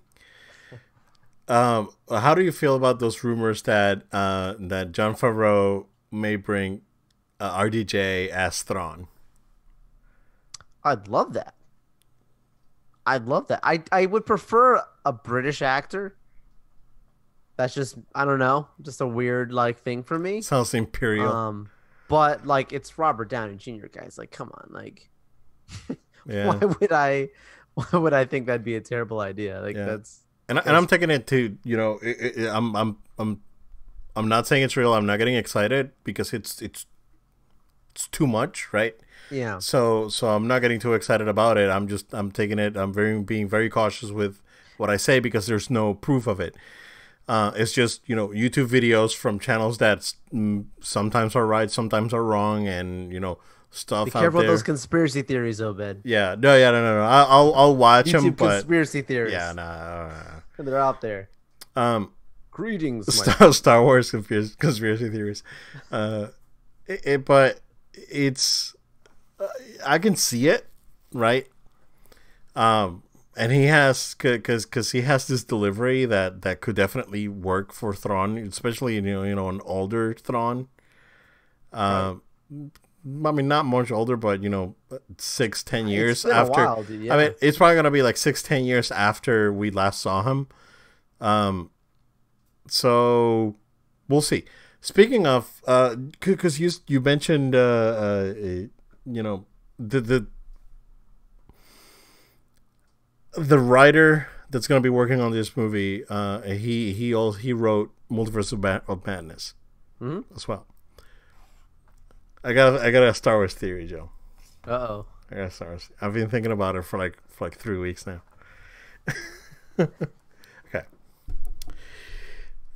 um, how do you feel about those rumors that, uh, that Jon Favreau may bring uh, R D J as Thrawn? I'd love that. I'd love that. I I would prefer a British actor. That's just, I don't know, just a weird like thing for me. Sounds imperial. Um, but like it's Robert Downey Junior guys. Like, come on, like, yeah. why would I? Why would I think that'd be a terrible idea? Like yeah. that's and I, and I'm taking it to you know it, it, I'm I'm I'm. I'm not saying it's real. I'm not getting excited because it's it's it's too much, right? Yeah. So so I'm not getting too excited about it. I'm just I'm taking it. I'm very being very cautious with what I say because there's no proof of it. Uh, it's just, you know, YouTube videos from channels that sometimes are right, sometimes are wrong, and you know, stuff. Be careful out there. With those conspiracy theories, Obed. Yeah. No. Yeah. No. No. no. I'll I'll watch YouTube them. But conspiracy theories. Yeah. Nah. nah. They're out there. Um. Greetings. Star, Star Wars conspiracy theories. Uh. It, it, but it's. I can see it, right? Um, and he has, cause, cause he has this delivery that that could definitely work for Thrawn, especially you know, you know, an older Thrawn. Um, right. I mean, not much older, but you know, six, ten years after. While, dude, yeah. I mean, it's probably gonna be like six, ten years after we last saw him. Um, so we'll see. Speaking of, uh, cause you you mentioned uh. uh you know, the the the writer that's going to be working on this movie, uh, he he all he wrote Multiverse of, Mad of Madness mm-hmm. as well. I got I got a Star Wars theory, Joe. Uh oh, I got a Star Wars. I've been thinking about it for like for like three weeks now. Okay.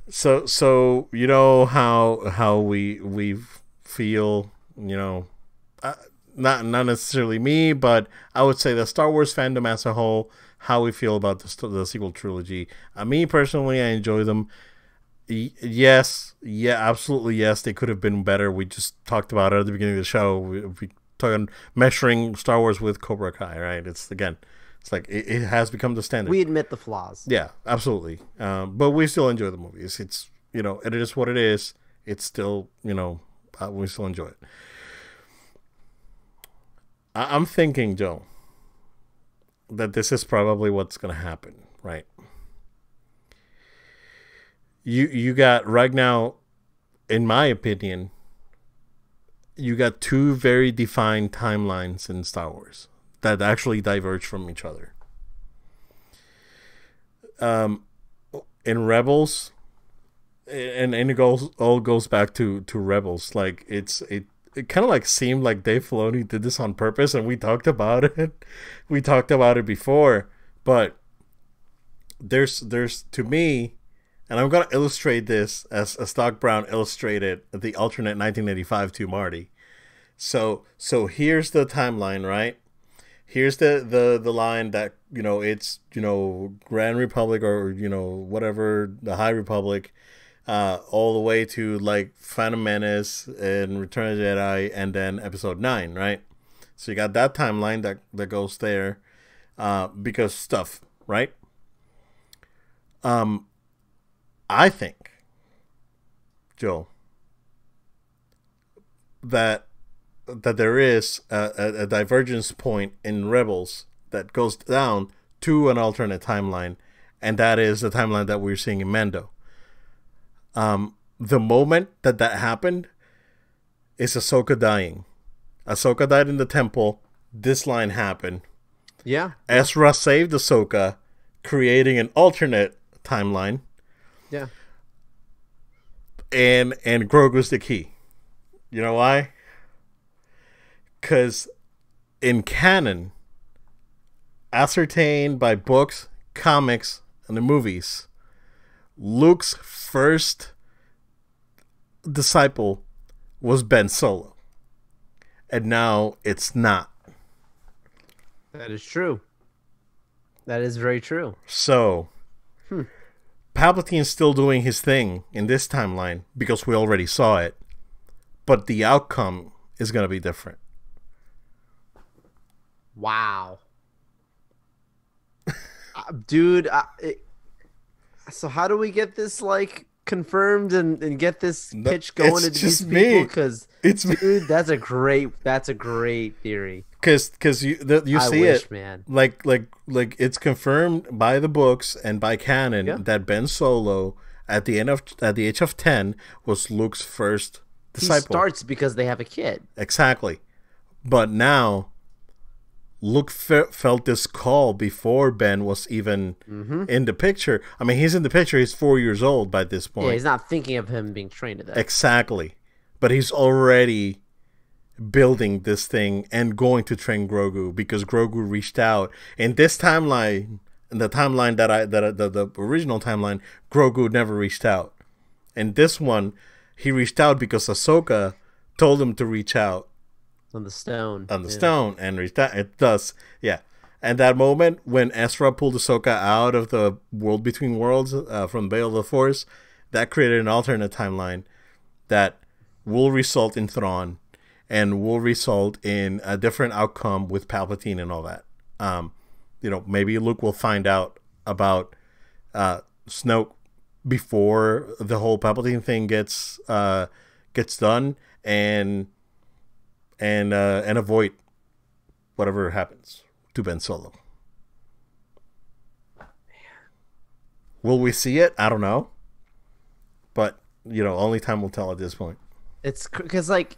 So so you know how how we we feel, you know. Uh, Not not necessarily me, but I would say the Star Wars fandom as a whole, how we feel about the, the sequel trilogy. Uh, me personally, I enjoy them. Y yes, yeah, absolutely yes. They could have been better. We just talked about it at the beginning of the show. We, we talking measuring Star Wars with Cobra Kai, right? It's again, it's like it, it has become the standard. We admit the flaws. Yeah, absolutely. Um, but we still enjoy the movies. It's you know, it is what it is. It's still you know, uh, we still enjoy it. I'm thinking, Joe, that this is probably what's going to happen, right? You you got, right now, in my opinion, you got two very defined timelines in Star Wars that actually diverge from each other. Um, in Rebels, and, and it goes, all goes back to, to Rebels, like, it's... It, It kind of like seemed like Dave Filoni did this on purpose, and we talked about it. We talked about it before, but there's there's to me, and I'm gonna illustrate this as, as Doc Brown illustrated the alternate nineteen eighty-five to Marty. So so here's the timeline, right? Here's the the the line that you know it's you know Grand Republic or you know whatever the High Republic. Uh, all the way to like Phantom Menace and Return of the Jedi and then episode nine, right? So you got that timeline that, that goes there uh, because stuff, right? Um, I think, Joel, that that there is a, a, a divergence point in Rebels that goes down to an alternate timeline, and that is the timeline that we're seeing in Mando. Um, the moment that that happened is Ahsoka dying. Ahsoka died in the temple. This line happened. Yeah. Ezra saved Ahsoka, creating an alternate timeline. Yeah. And and Grogu's the key. You know why? Because in canon, ascertained by books, comics, and the movies, Luke's first disciple was Ben Solo, and now it's not. That is true. That is very true. So, hmm. Palpatine's still doing his thing in this timeline because we already saw it, but the outcome is going to be different. Wow. uh, dude, I... It So how do we get this like confirmed and, and get this pitch going it's to these just people? Because it's dude, that's a great that's a great theory. Because because you the, you I see wish, it, man. Like like like it's confirmed by the books and by canon yeah. that Ben Solo at the end of at the age of ten was Luke's first disciple. He starts because they have a kid. Exactly, but now. Luke fe felt this call before Ben was even mm-hmm. in the picture. I mean, he's in the picture. He's four years old by this point. Yeah, he's not thinking of him being trained to that. Exactly. But he's already building this thing and going to train Grogu, because Grogu reached out in this timeline, in the timeline that I that I, the, the original timeline, Grogu never reached out. In this one, he reached out because Ahsoka told him to reach out on the stone, on the yeah. stone, and reached out. It does, yeah. And that moment when Ezra pulled Ahsoka out of the world between worlds, uh, from Veil of the Force, that created an alternate timeline that will result in Thrawn, and will result in a different outcome with Palpatine and all that. Um, you know, maybe Luke will find out about uh, Snoke before the whole Palpatine thing gets uh, gets done, and and uh, and avoid whatever happens to Ben Solo. Will we see it? I don't know, but you know, only time will tell at this point. It's because like,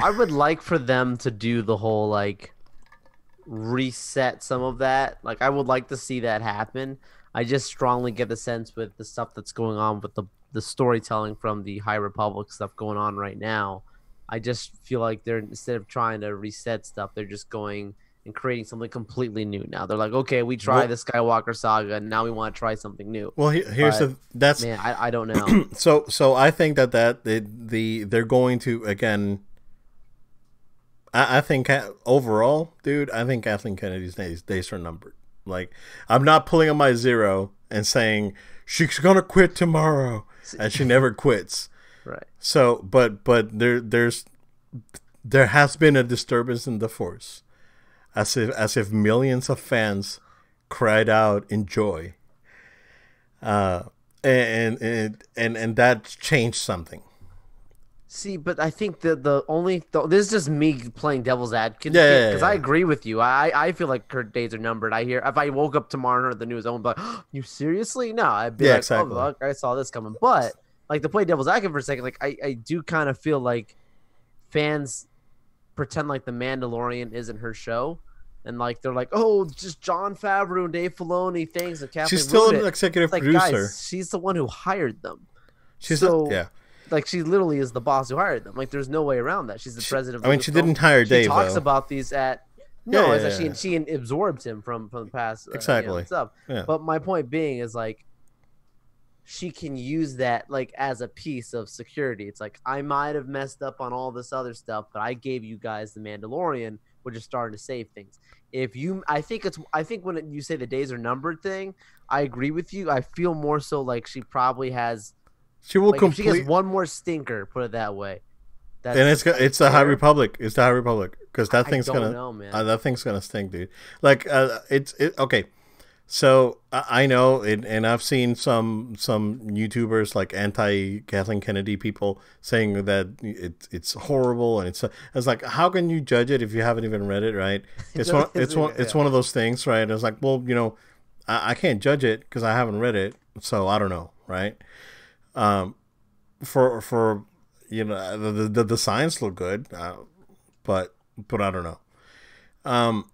I would like for them to do the whole, like, reset some of that. Like, I would like to see that happen. I just strongly get the sense with the stuff that's going on with the, the storytelling from the High Republic stuff going on right now, I just feel like they're, instead of trying to reset stuff, they're just going and creating something completely new now. They're like, okay, we tried well, the Skywalker saga, and now we want to try something new. Well, here's but, the... That's, man, I, I don't know. so, so I think that, that the, the, they're going to, again... I think overall, dude, I think Kathleen Kennedy's days, days are numbered. Like, I'm not pulling on my zero and saying she's gonna quit tomorrow, and she never quits. Right. So, but but there there's there has been a disturbance in the Force, as if as if millions of fans cried out in joy. Uh, and and and and that changed something. See, but I think the the only th this is just me playing devil's advocate, yeah, because yeah, yeah. I agree with you. I I feel like her days are numbered. I hear if I woke up tomorrow and heard the news, I would be like, oh, "You seriously?" No, I'd be yeah, like, exactly. "Oh look, I saw this coming." But like, to play devil's advocate for a second, like I I do kind of feel like fans pretend like the Mandalorian isn't her show, and like they're like, "Oh, just Jon Favreau and Dave Filoni things." And Kathleen she's still an executive like, producer. Guys, she's the one who hired them. She's so, a, yeah. Like, she literally is the boss who hired them. Like, there's no way around that. She's the president. I mean, she didn't hire Dave. She talks about these at no. Yeah, it's yeah, like she yeah. she absorbed him from from the past. Exactly. Uh, you know, stuff. Yeah. But my point being is like, she can use that like as a piece of security. It's like, I might have messed up on all this other stuff, but I gave you guys the Mandalorian, which is starting to save things. If you, I think it's, I think when you say the days are numbered thing, I agree with you. I feel more so like she probably has. She will like complete. If she gets one more stinker, put it that way. That's and it's it's the High Republic. It's the High Republic because that I thing's don't gonna know, man. Uh, that thing's gonna stink, dude. Like uh, it's it, okay. So I, I know, it, and I've seen some some YouTubers like anti Kathleen Kennedy people saying that it it's horrible and it's. It's like, how can you judge it if you haven't even read it, right? It's no, one it's one yeah. it's one of those things, right? And it's like, well, you know, I, I can't judge it because I haven't read it, so I don't know, right? Um, for for you know the the, the science look good, uh, but but I don't know. Um,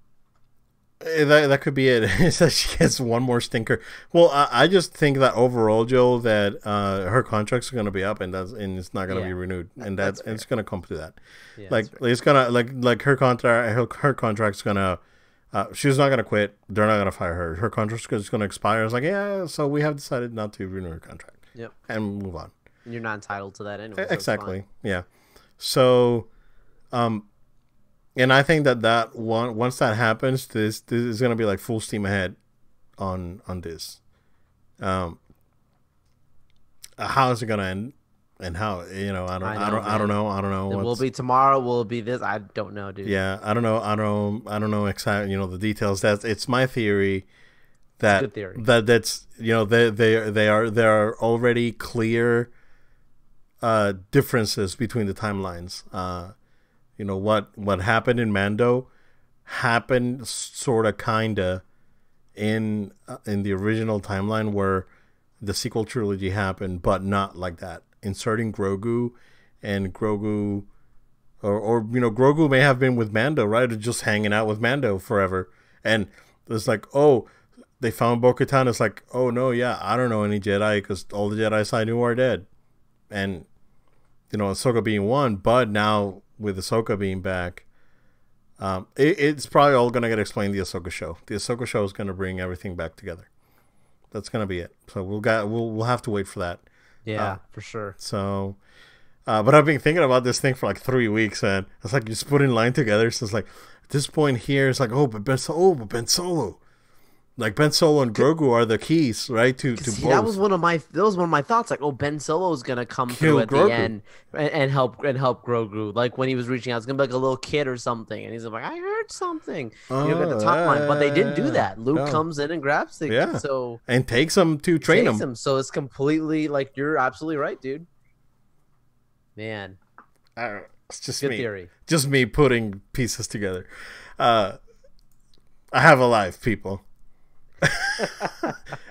that that could be it. It says she gets one more stinker. Well, I, I just think that overall, Joel, that uh her contracts are gonna be up, and that's and it's not gonna yeah. be renewed, and that's, that's and it's gonna come to that. Yeah, like it's gonna like like her contract her, her contract's gonna. Uh, she's not gonna quit. They're not gonna fire her. Her contract is gonna expire. It's like yeah. So we have decided not to renew her contract. Yep. And move on. You're not entitled to that anyway. Exactly. So yeah. So, um, and I think that that one once that happens, this this is gonna be like full steam ahead on on this. Um, how is it gonna end? And how you know I don't I, know, I don't man. I don't know I don't know. It will be tomorrow. Will it be this? I don't know, dude. Yeah, I don't know. I don't I don't know exactly. You know the details. That's it's my theory. That that that's you know they they they are there are already clear uh, differences between the timelines. Uh, you know what what happened in Mando happened sort of kinda in uh, in the original timeline where the sequel trilogy happened, but not like that. Inserting Grogu and Grogu, or or you know Grogu may have been with Mando, right? Just hanging out with Mando forever, and it's like oh. They found Bo-Katan. It's like, oh no, yeah, I don't know any Jedi because all the Jedis I knew are dead, and you know Ahsoka being one. But now with Ahsoka being back, um, it, it's probably all going to get explained. The Ahsoka show, the Ahsoka show is going to bring everything back together. That's going to be it. So we'll got we'll we'll have to wait for that. Yeah, uh, for sure. So, uh, but I've been thinking about this thing for like three weeks, and it's like just putting line together. So it's like at this point here, it's like oh, but Ben Solo, oh, but Ben Solo. Like Ben Solo and Grogu are the keys, right? To to see, both. That was one of my that was one of my thoughts. Like, oh, Ben Solo is gonna come Kill through at Grogu. the end and, and help and help Grogu. Like when he was reaching out, it's gonna be like a little kid or something, and he's like, I heard something. Oh, you know, at the top yeah, line, but they didn't do that. Luke no. comes in and grabs the yeah. kid, so and takes him to train him. him. So it's completely like you're absolutely right, dude. Man, I don't know. It's just Good me, theory. just me putting pieces together. Uh, I have a life, people.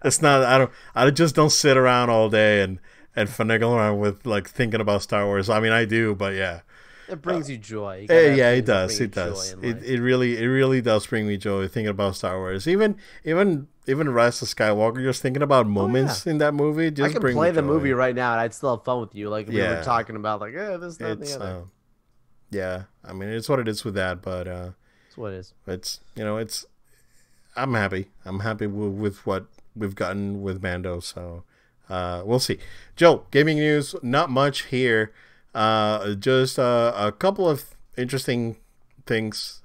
It's not I don't I just don't sit around all day and and finagle around with like thinking about Star Wars. I mean, I do, but yeah, it brings uh, you joy. You it, yeah, it does. It does. It it really it really does bring me joy thinking about Star Wars. Even even even Rise of Skywalker. Just thinking about moments oh, yeah. in that movie. Just I could bring play me the joy. movie right now, and I'd still have fun with you. Like we yeah. were talking about, like eh, this, that, the other. Uh, yeah, I mean, it's what it is with that, but uh, it's what it is. It's you know, it's. I'm happy. I'm happy with, with what we've gotten with Mando. So uh, we'll see. Joe, gaming news. Not much here. Uh, just uh, a couple of interesting things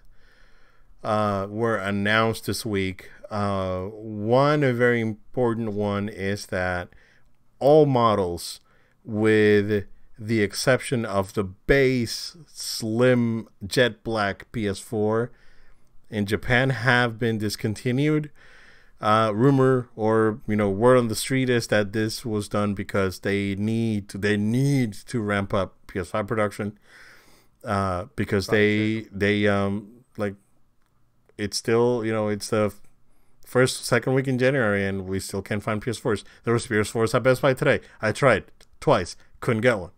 uh, were announced this week. Uh, one, a very important one, is that all models, with the exception of the base slim jet black P S four, in Japan have been discontinued. Uh, rumor or you know word on the street is that this was done because they need to, they need to ramp up P S five production uh, because they they um like it's still you know it's the first second week in January and we still can't find P S fours. There was P S fours at Best Buy today. I tried twice, couldn't get one.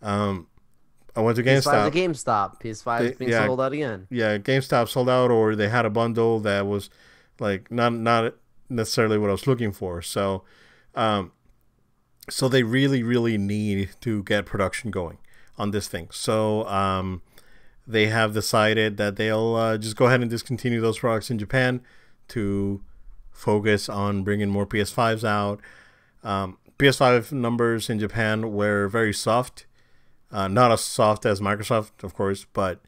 Um. I went to GameStop. P S five to GameStop. P S five is being yeah, sold out again. Yeah, GameStop sold out, or they had a bundle that was like not not necessarily what I was looking for. So, um, so they really really need to get production going on this thing. So, um, they have decided that they'll uh, just go ahead and discontinue those products in Japan to focus on bringing more P S fives out. Um, P S five numbers in Japan were very soft. Uh, not as soft as Microsoft, of course, but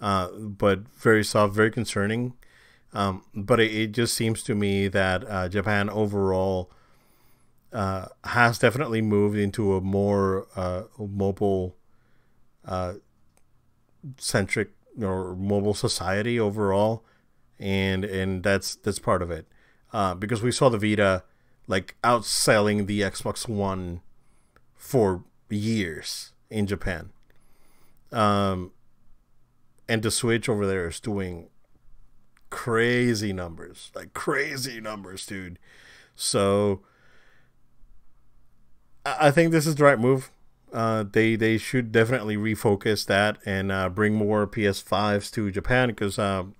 uh, but very soft, very concerning. Um, but it, it just seems to me that uh, Japan overall uh, has definitely moved into a more uh, mobile uh, centric or mobile society overall, and and that's that's part of it uh, because we saw the Vita like outselling the Xbox One for years in Japan, um, and the Switch over there is doing crazy numbers, like crazy numbers, dude. So I think this is the right move. Uh, they they should definitely refocus that and uh, bring more P S fives to Japan because um,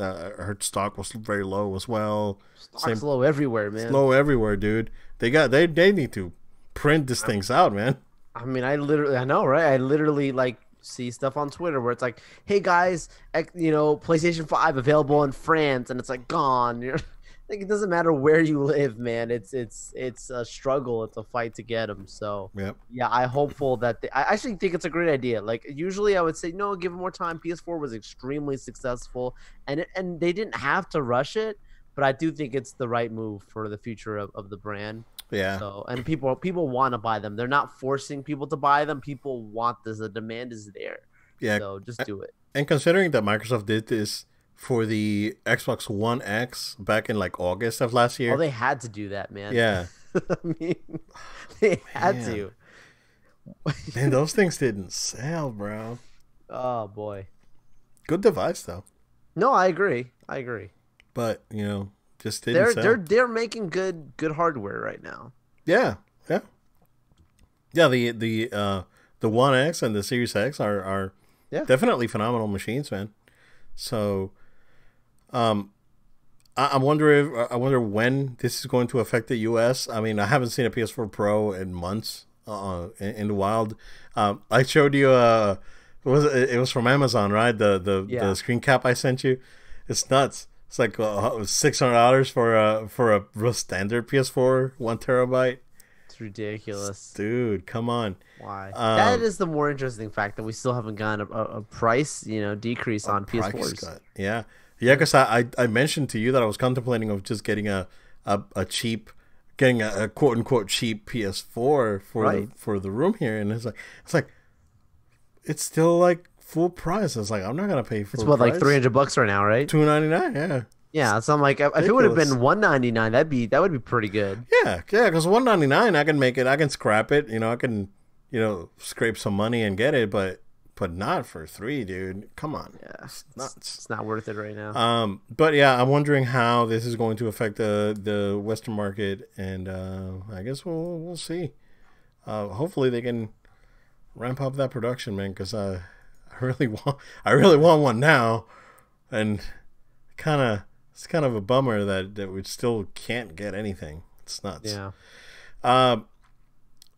uh, I heard stock was very low as well. Stock's Same, low everywhere, man. It's low everywhere, dude. They got they they need to print these things out, man. I mean, I literally, I know, right? I literally like see stuff on Twitter where it's like, "Hey guys, you know, PlayStation five available in France," and it's like gone. You're, like it doesn't matter where you live, man. It's it's it's a struggle. It's a fight to get them. So yep. yeah, I'm hopeful that they, I actually think it's a great idea. Like usually, I would say no, give them more time. P S four was extremely successful, and it, and they didn't have to rush it. But I do think it's the right move for the future of, of the brand. Yeah. So and people people want to buy them. They're not forcing people to buy them. People want this. The demand is there. Yeah. So just do it. And considering that Microsoft did this for the Xbox One X back in like August of last year. Oh, they had to do that, man. Yeah. I mean, they had man. to. Man, those things didn't sell, bro. Oh boy. Good device though. No, I agree. I agree. But you know. Just they're sell. they're they're making good good hardware right now. Yeah, yeah, yeah. The the uh, the One X and the Series X are are yeah. definitely phenomenal machines, man. So, um, I, I wonder if I wonder when this is going to affect the U S I mean, I haven't seen a P S four Pro in months, uh, in, in the wild. Um, I showed you a It was it was from Amazon, right? The the, yeah. the screen cap I sent you. It's nuts. It's like six hundred dollars for a for a standard P S four, one terabyte. It's ridiculous, dude. Come on. Why? Um, that is the more interesting fact that we still haven't gotten a, a price, you know, decrease on P S fours. Yeah, yeah. Because I, I I mentioned to you that I was contemplating of just getting a a, a cheap. Getting a, a quote unquote cheap P S four for right. the, for the room here, and it's like it's like it's still like full price. It's like I'm not gonna pay for. It's what price. Like three hundred bucks right now, right? Two ninety nine, yeah. Yeah, so I'm like, ridiculous. If it would have been one ninety nine, that'd be that would be pretty good. Yeah, yeah, because one ninety nine, I can make it. I can scrap it. You know, I can, you know, scrape some money and get it, but but not for three, dude. Come on, yeah, it's not, it's not worth it right now. Um, but yeah, I'm wondering how this is going to affect the the Western market, and uh, I guess we'll we'll see. Uh, hopefully they can ramp up that production, man, because I I really want I really want one now, and kind of it's kind of a bummer that that we still can't get anything. It's nuts. Yeah. Uh,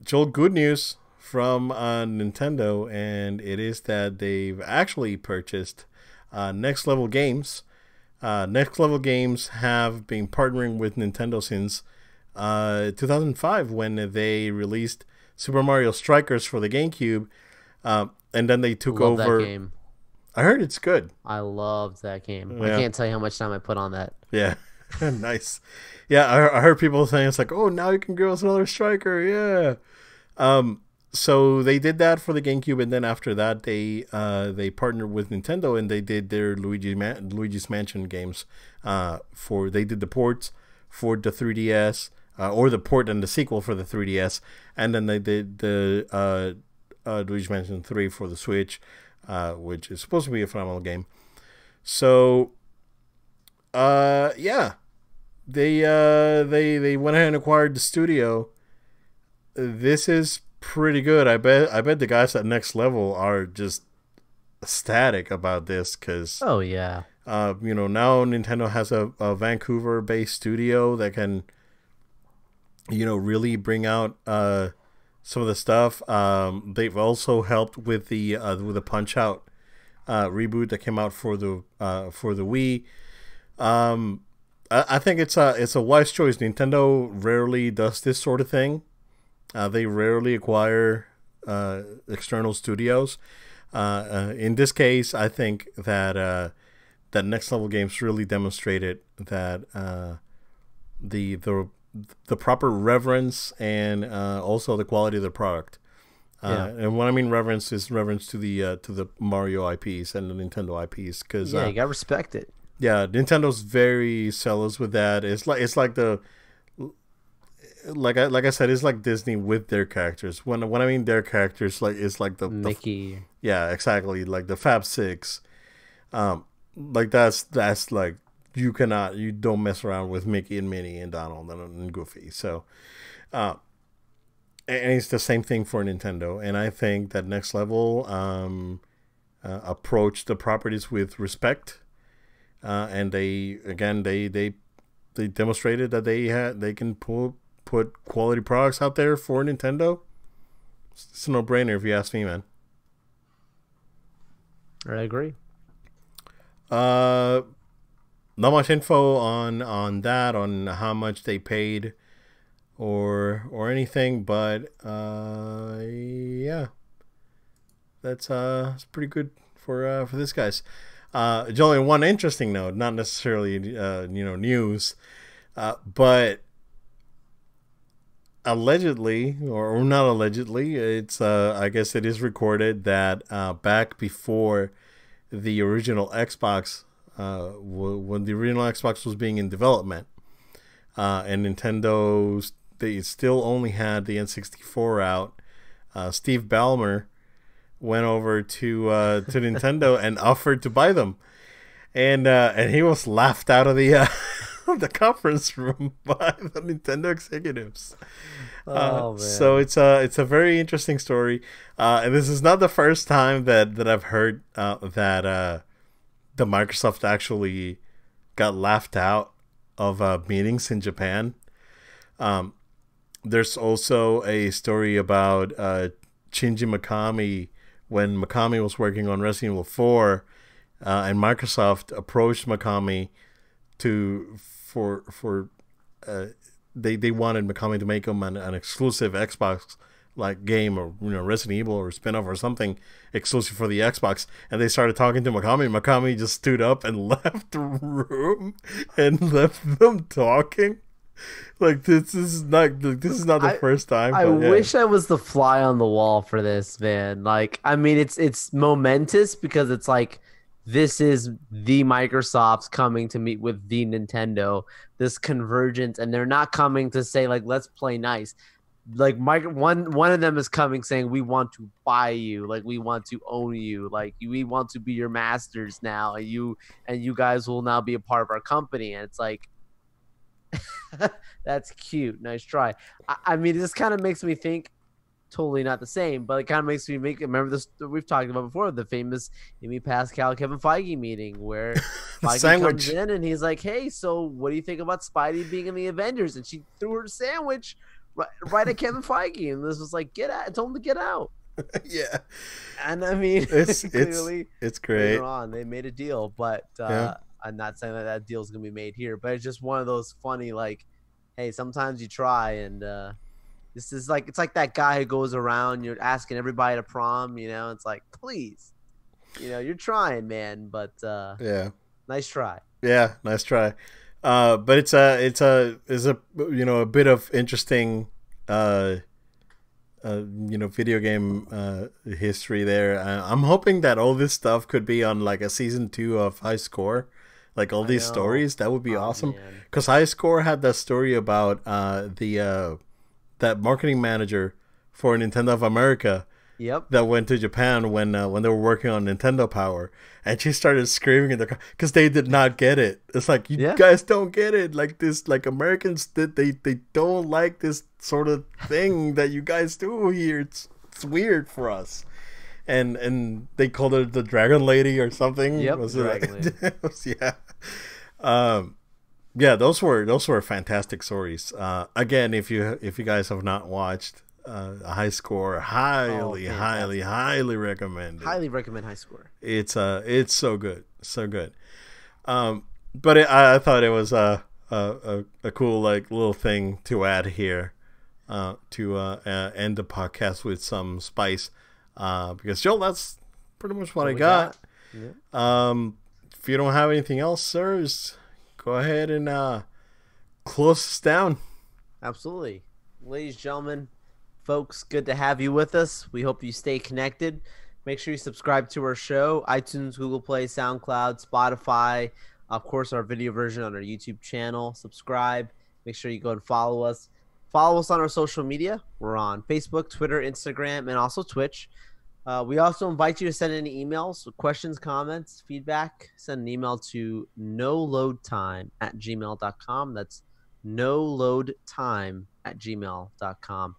Joel, good news from uh, Nintendo, and it is that they've actually purchased uh, Next Level Games. Uh, Next Level Games have been partnering with Nintendo since uh, two thousand five when they released Super Mario Strikers for the GameCube, uh, and then they took love over. That game. I heard it's good. I loved that game. Yeah. I can't tell you how much time I put on that. Yeah, nice. Yeah, I, I heard people saying it's like, oh, now you can give us another Striker. Yeah. Um. So they did that for the GameCube, and then after that, they uh, they partnered with Nintendo, and they did their Luigi Man Luigi's Mansion games. Uh, for they did the ports for the three D S, uh, or the port and the sequel for the three D S, and then they did the uh, uh, Luigi's Mansion three for the Switch, uh, which is supposed to be a phenomenal game. So, uh, yeah, they uh, they they went ahead and acquired the studio. This is pretty good. I bet I bet the guys at Next Level are just ecstatic about this because oh yeah uh you know, now Nintendo has a, a Vancouver based studio that can, you know, really bring out uh some of the stuff. Um they've also helped with the uh with the Punch-Out uh reboot that came out for the uh for the Wii. um I, I think it's a it's a wise choice. Nintendo rarely does this sort of thing. Uh, they rarely acquire uh, external studios. Uh, uh, in this case, I think that uh, that Next Level Games really demonstrated that uh, the the the proper reverence and uh, also the quality of the product. Uh, yeah. And what I mean reverence is reverence to the uh, to the Mario I Ps and the Nintendo I Ps, because yeah, uh, you gotta respect it. Yeah, Nintendo's very zealous with that. It's like it's like the Like I like I said, it's like Disney with their characters. When when I mean their characters, like it's like the Mickey. The, yeah, exactly. Like the Fab Six, um, like that's that's like you cannot you don't mess around with Mickey and Minnie and Donald and, and Goofy. So, uh, and it's the same thing for Nintendo. And I think that Next Level um, uh, approached the properties with respect, uh, and they again they they they demonstrated that they had they can pull. Put quality products out there for Nintendo. It's a no-brainer if you ask me, man. I agree. Uh, not much info on on that, on how much they paid, or or anything, but uh, yeah, that's uh, it's pretty good for uh, for this guys. Uh, Julian, one interesting note, not necessarily uh, you know news, uh, but. Allegedly, or not allegedly, it's uh, I guess it is recorded that uh, back before the original Xbox, uh, w when the original Xbox was being in development, uh, and Nintendo's they still only had the N sixty-four out. Uh, Steve Ballmer went over to uh, to Nintendo and offered to buy them, and uh, and he was laughed out of the. Uh, Of the conference room by the Nintendo executives. Oh, uh, man. So it's a it's a very interesting story, uh, and this is not the first time that that I've heard uh, that uh, the Microsoft actually got laughed out of uh, meetings in Japan. Um, there's also a story about uh, Shinji Mikami when Mikami was working on Resident Evil four, uh, and Microsoft approached Mikami to for for uh, they they wanted Mikami to make them an, an exclusive Xbox like game, or you know, Resident Evil or spin-off or something exclusive for the Xbox, and they started talking to Mikami. Mikami just stood up and left the room and left them talking. Like, this is not this is not the I, first time. I yeah. wish I was the fly on the wall for this, man. Like, I mean, it's it's momentous because it's like, this is the Microsoft's coming to meet with the Nintendo, this convergence, and they're not coming to say like, let's play nice. Like, Mike, one one of them is coming saying, we want to buy you, like we want to own you, like we want to be your masters now, and you and you guys will now be a part of our company. And it's like, that's cute, nice try. I, I mean, this kind of makes me think, totally not the same, but it kind of makes me make remember this we've talked about before, the famous Amy Pascal Kevin Feige meeting where Feige sandwich. comes in and he's like, hey, so what do you think about Spidey being in the Avengers? And she threw her sandwich Right, right at Kevin Feige, and this was like, get out! Told him to get out. Yeah, and I mean, it's clearly it's, it's great. Later on, they made a deal, but uh, yeah. I'm not saying that that deal's gonna be made here. But it's just one of those funny, like, hey, sometimes you try, and uh, this is like, it's like that guy who goes around, you're asking everybody to prom, you know? It's like, please, you know, you're trying, man, but uh, yeah, nice try. Yeah, nice try. Uh, but it's a it's a is a you know a bit of interesting uh, uh, you know video game uh, history there. I, I'm hoping that all this stuff could be on like a season two of High Score, like all these stories. That would be oh, awesome, because High Score had that story about uh, the uh, that marketing manager for Nintendo of America. Yep. That went to Japan when uh, when they were working on Nintendo Power, and she started screaming in the car because they did not get it. It's like, you yeah. guys don't get it. Like this, like Americans did. They they don't like this sort of thing that you guys do here. It's it's weird for us. And and they called her the Dragon Lady or something. Yep. Was Dragon Lady. Yeah. Um, yeah. Those were those were fantastic stories. Uh, again, if you if you guys have not watched. Uh, a High Score, highly, oh, highly, highly recommend. Highly recommend High Score. It's uh, it's so good, so good. Um, but it, I, I thought it was a a a cool like little thing to add here, uh, to uh, uh end the podcast with some spice, uh, because Joel, that's pretty much what, what I got. got. Yeah. Um, if you don't have anything else, sirs, go ahead and uh, close us down. Absolutely, ladies and gentlemen. Folks, good to have you with us. We hope you stay connected. Make sure you subscribe to our show, iTunes, Google Play, SoundCloud, Spotify. Of course, our video version on our YouTube channel. Subscribe. Make sure you go and follow us. Follow us on our social media. We're on Facebook, Twitter, Instagram, and also Twitch. Uh, we also invite you to send any emails, questions, comments, feedback. Send an email to noloadtime at gmail dot com. That's noloadtime at gmail dot com.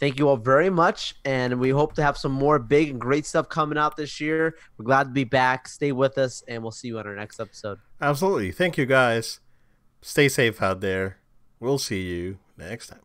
Thank you all very much, and we hope to have some more big and great stuff coming out this year. We're glad to be back. Stay with us, and we'll see you on our next episode. Absolutely. Thank you, guys. Stay safe out there. We'll see you next time.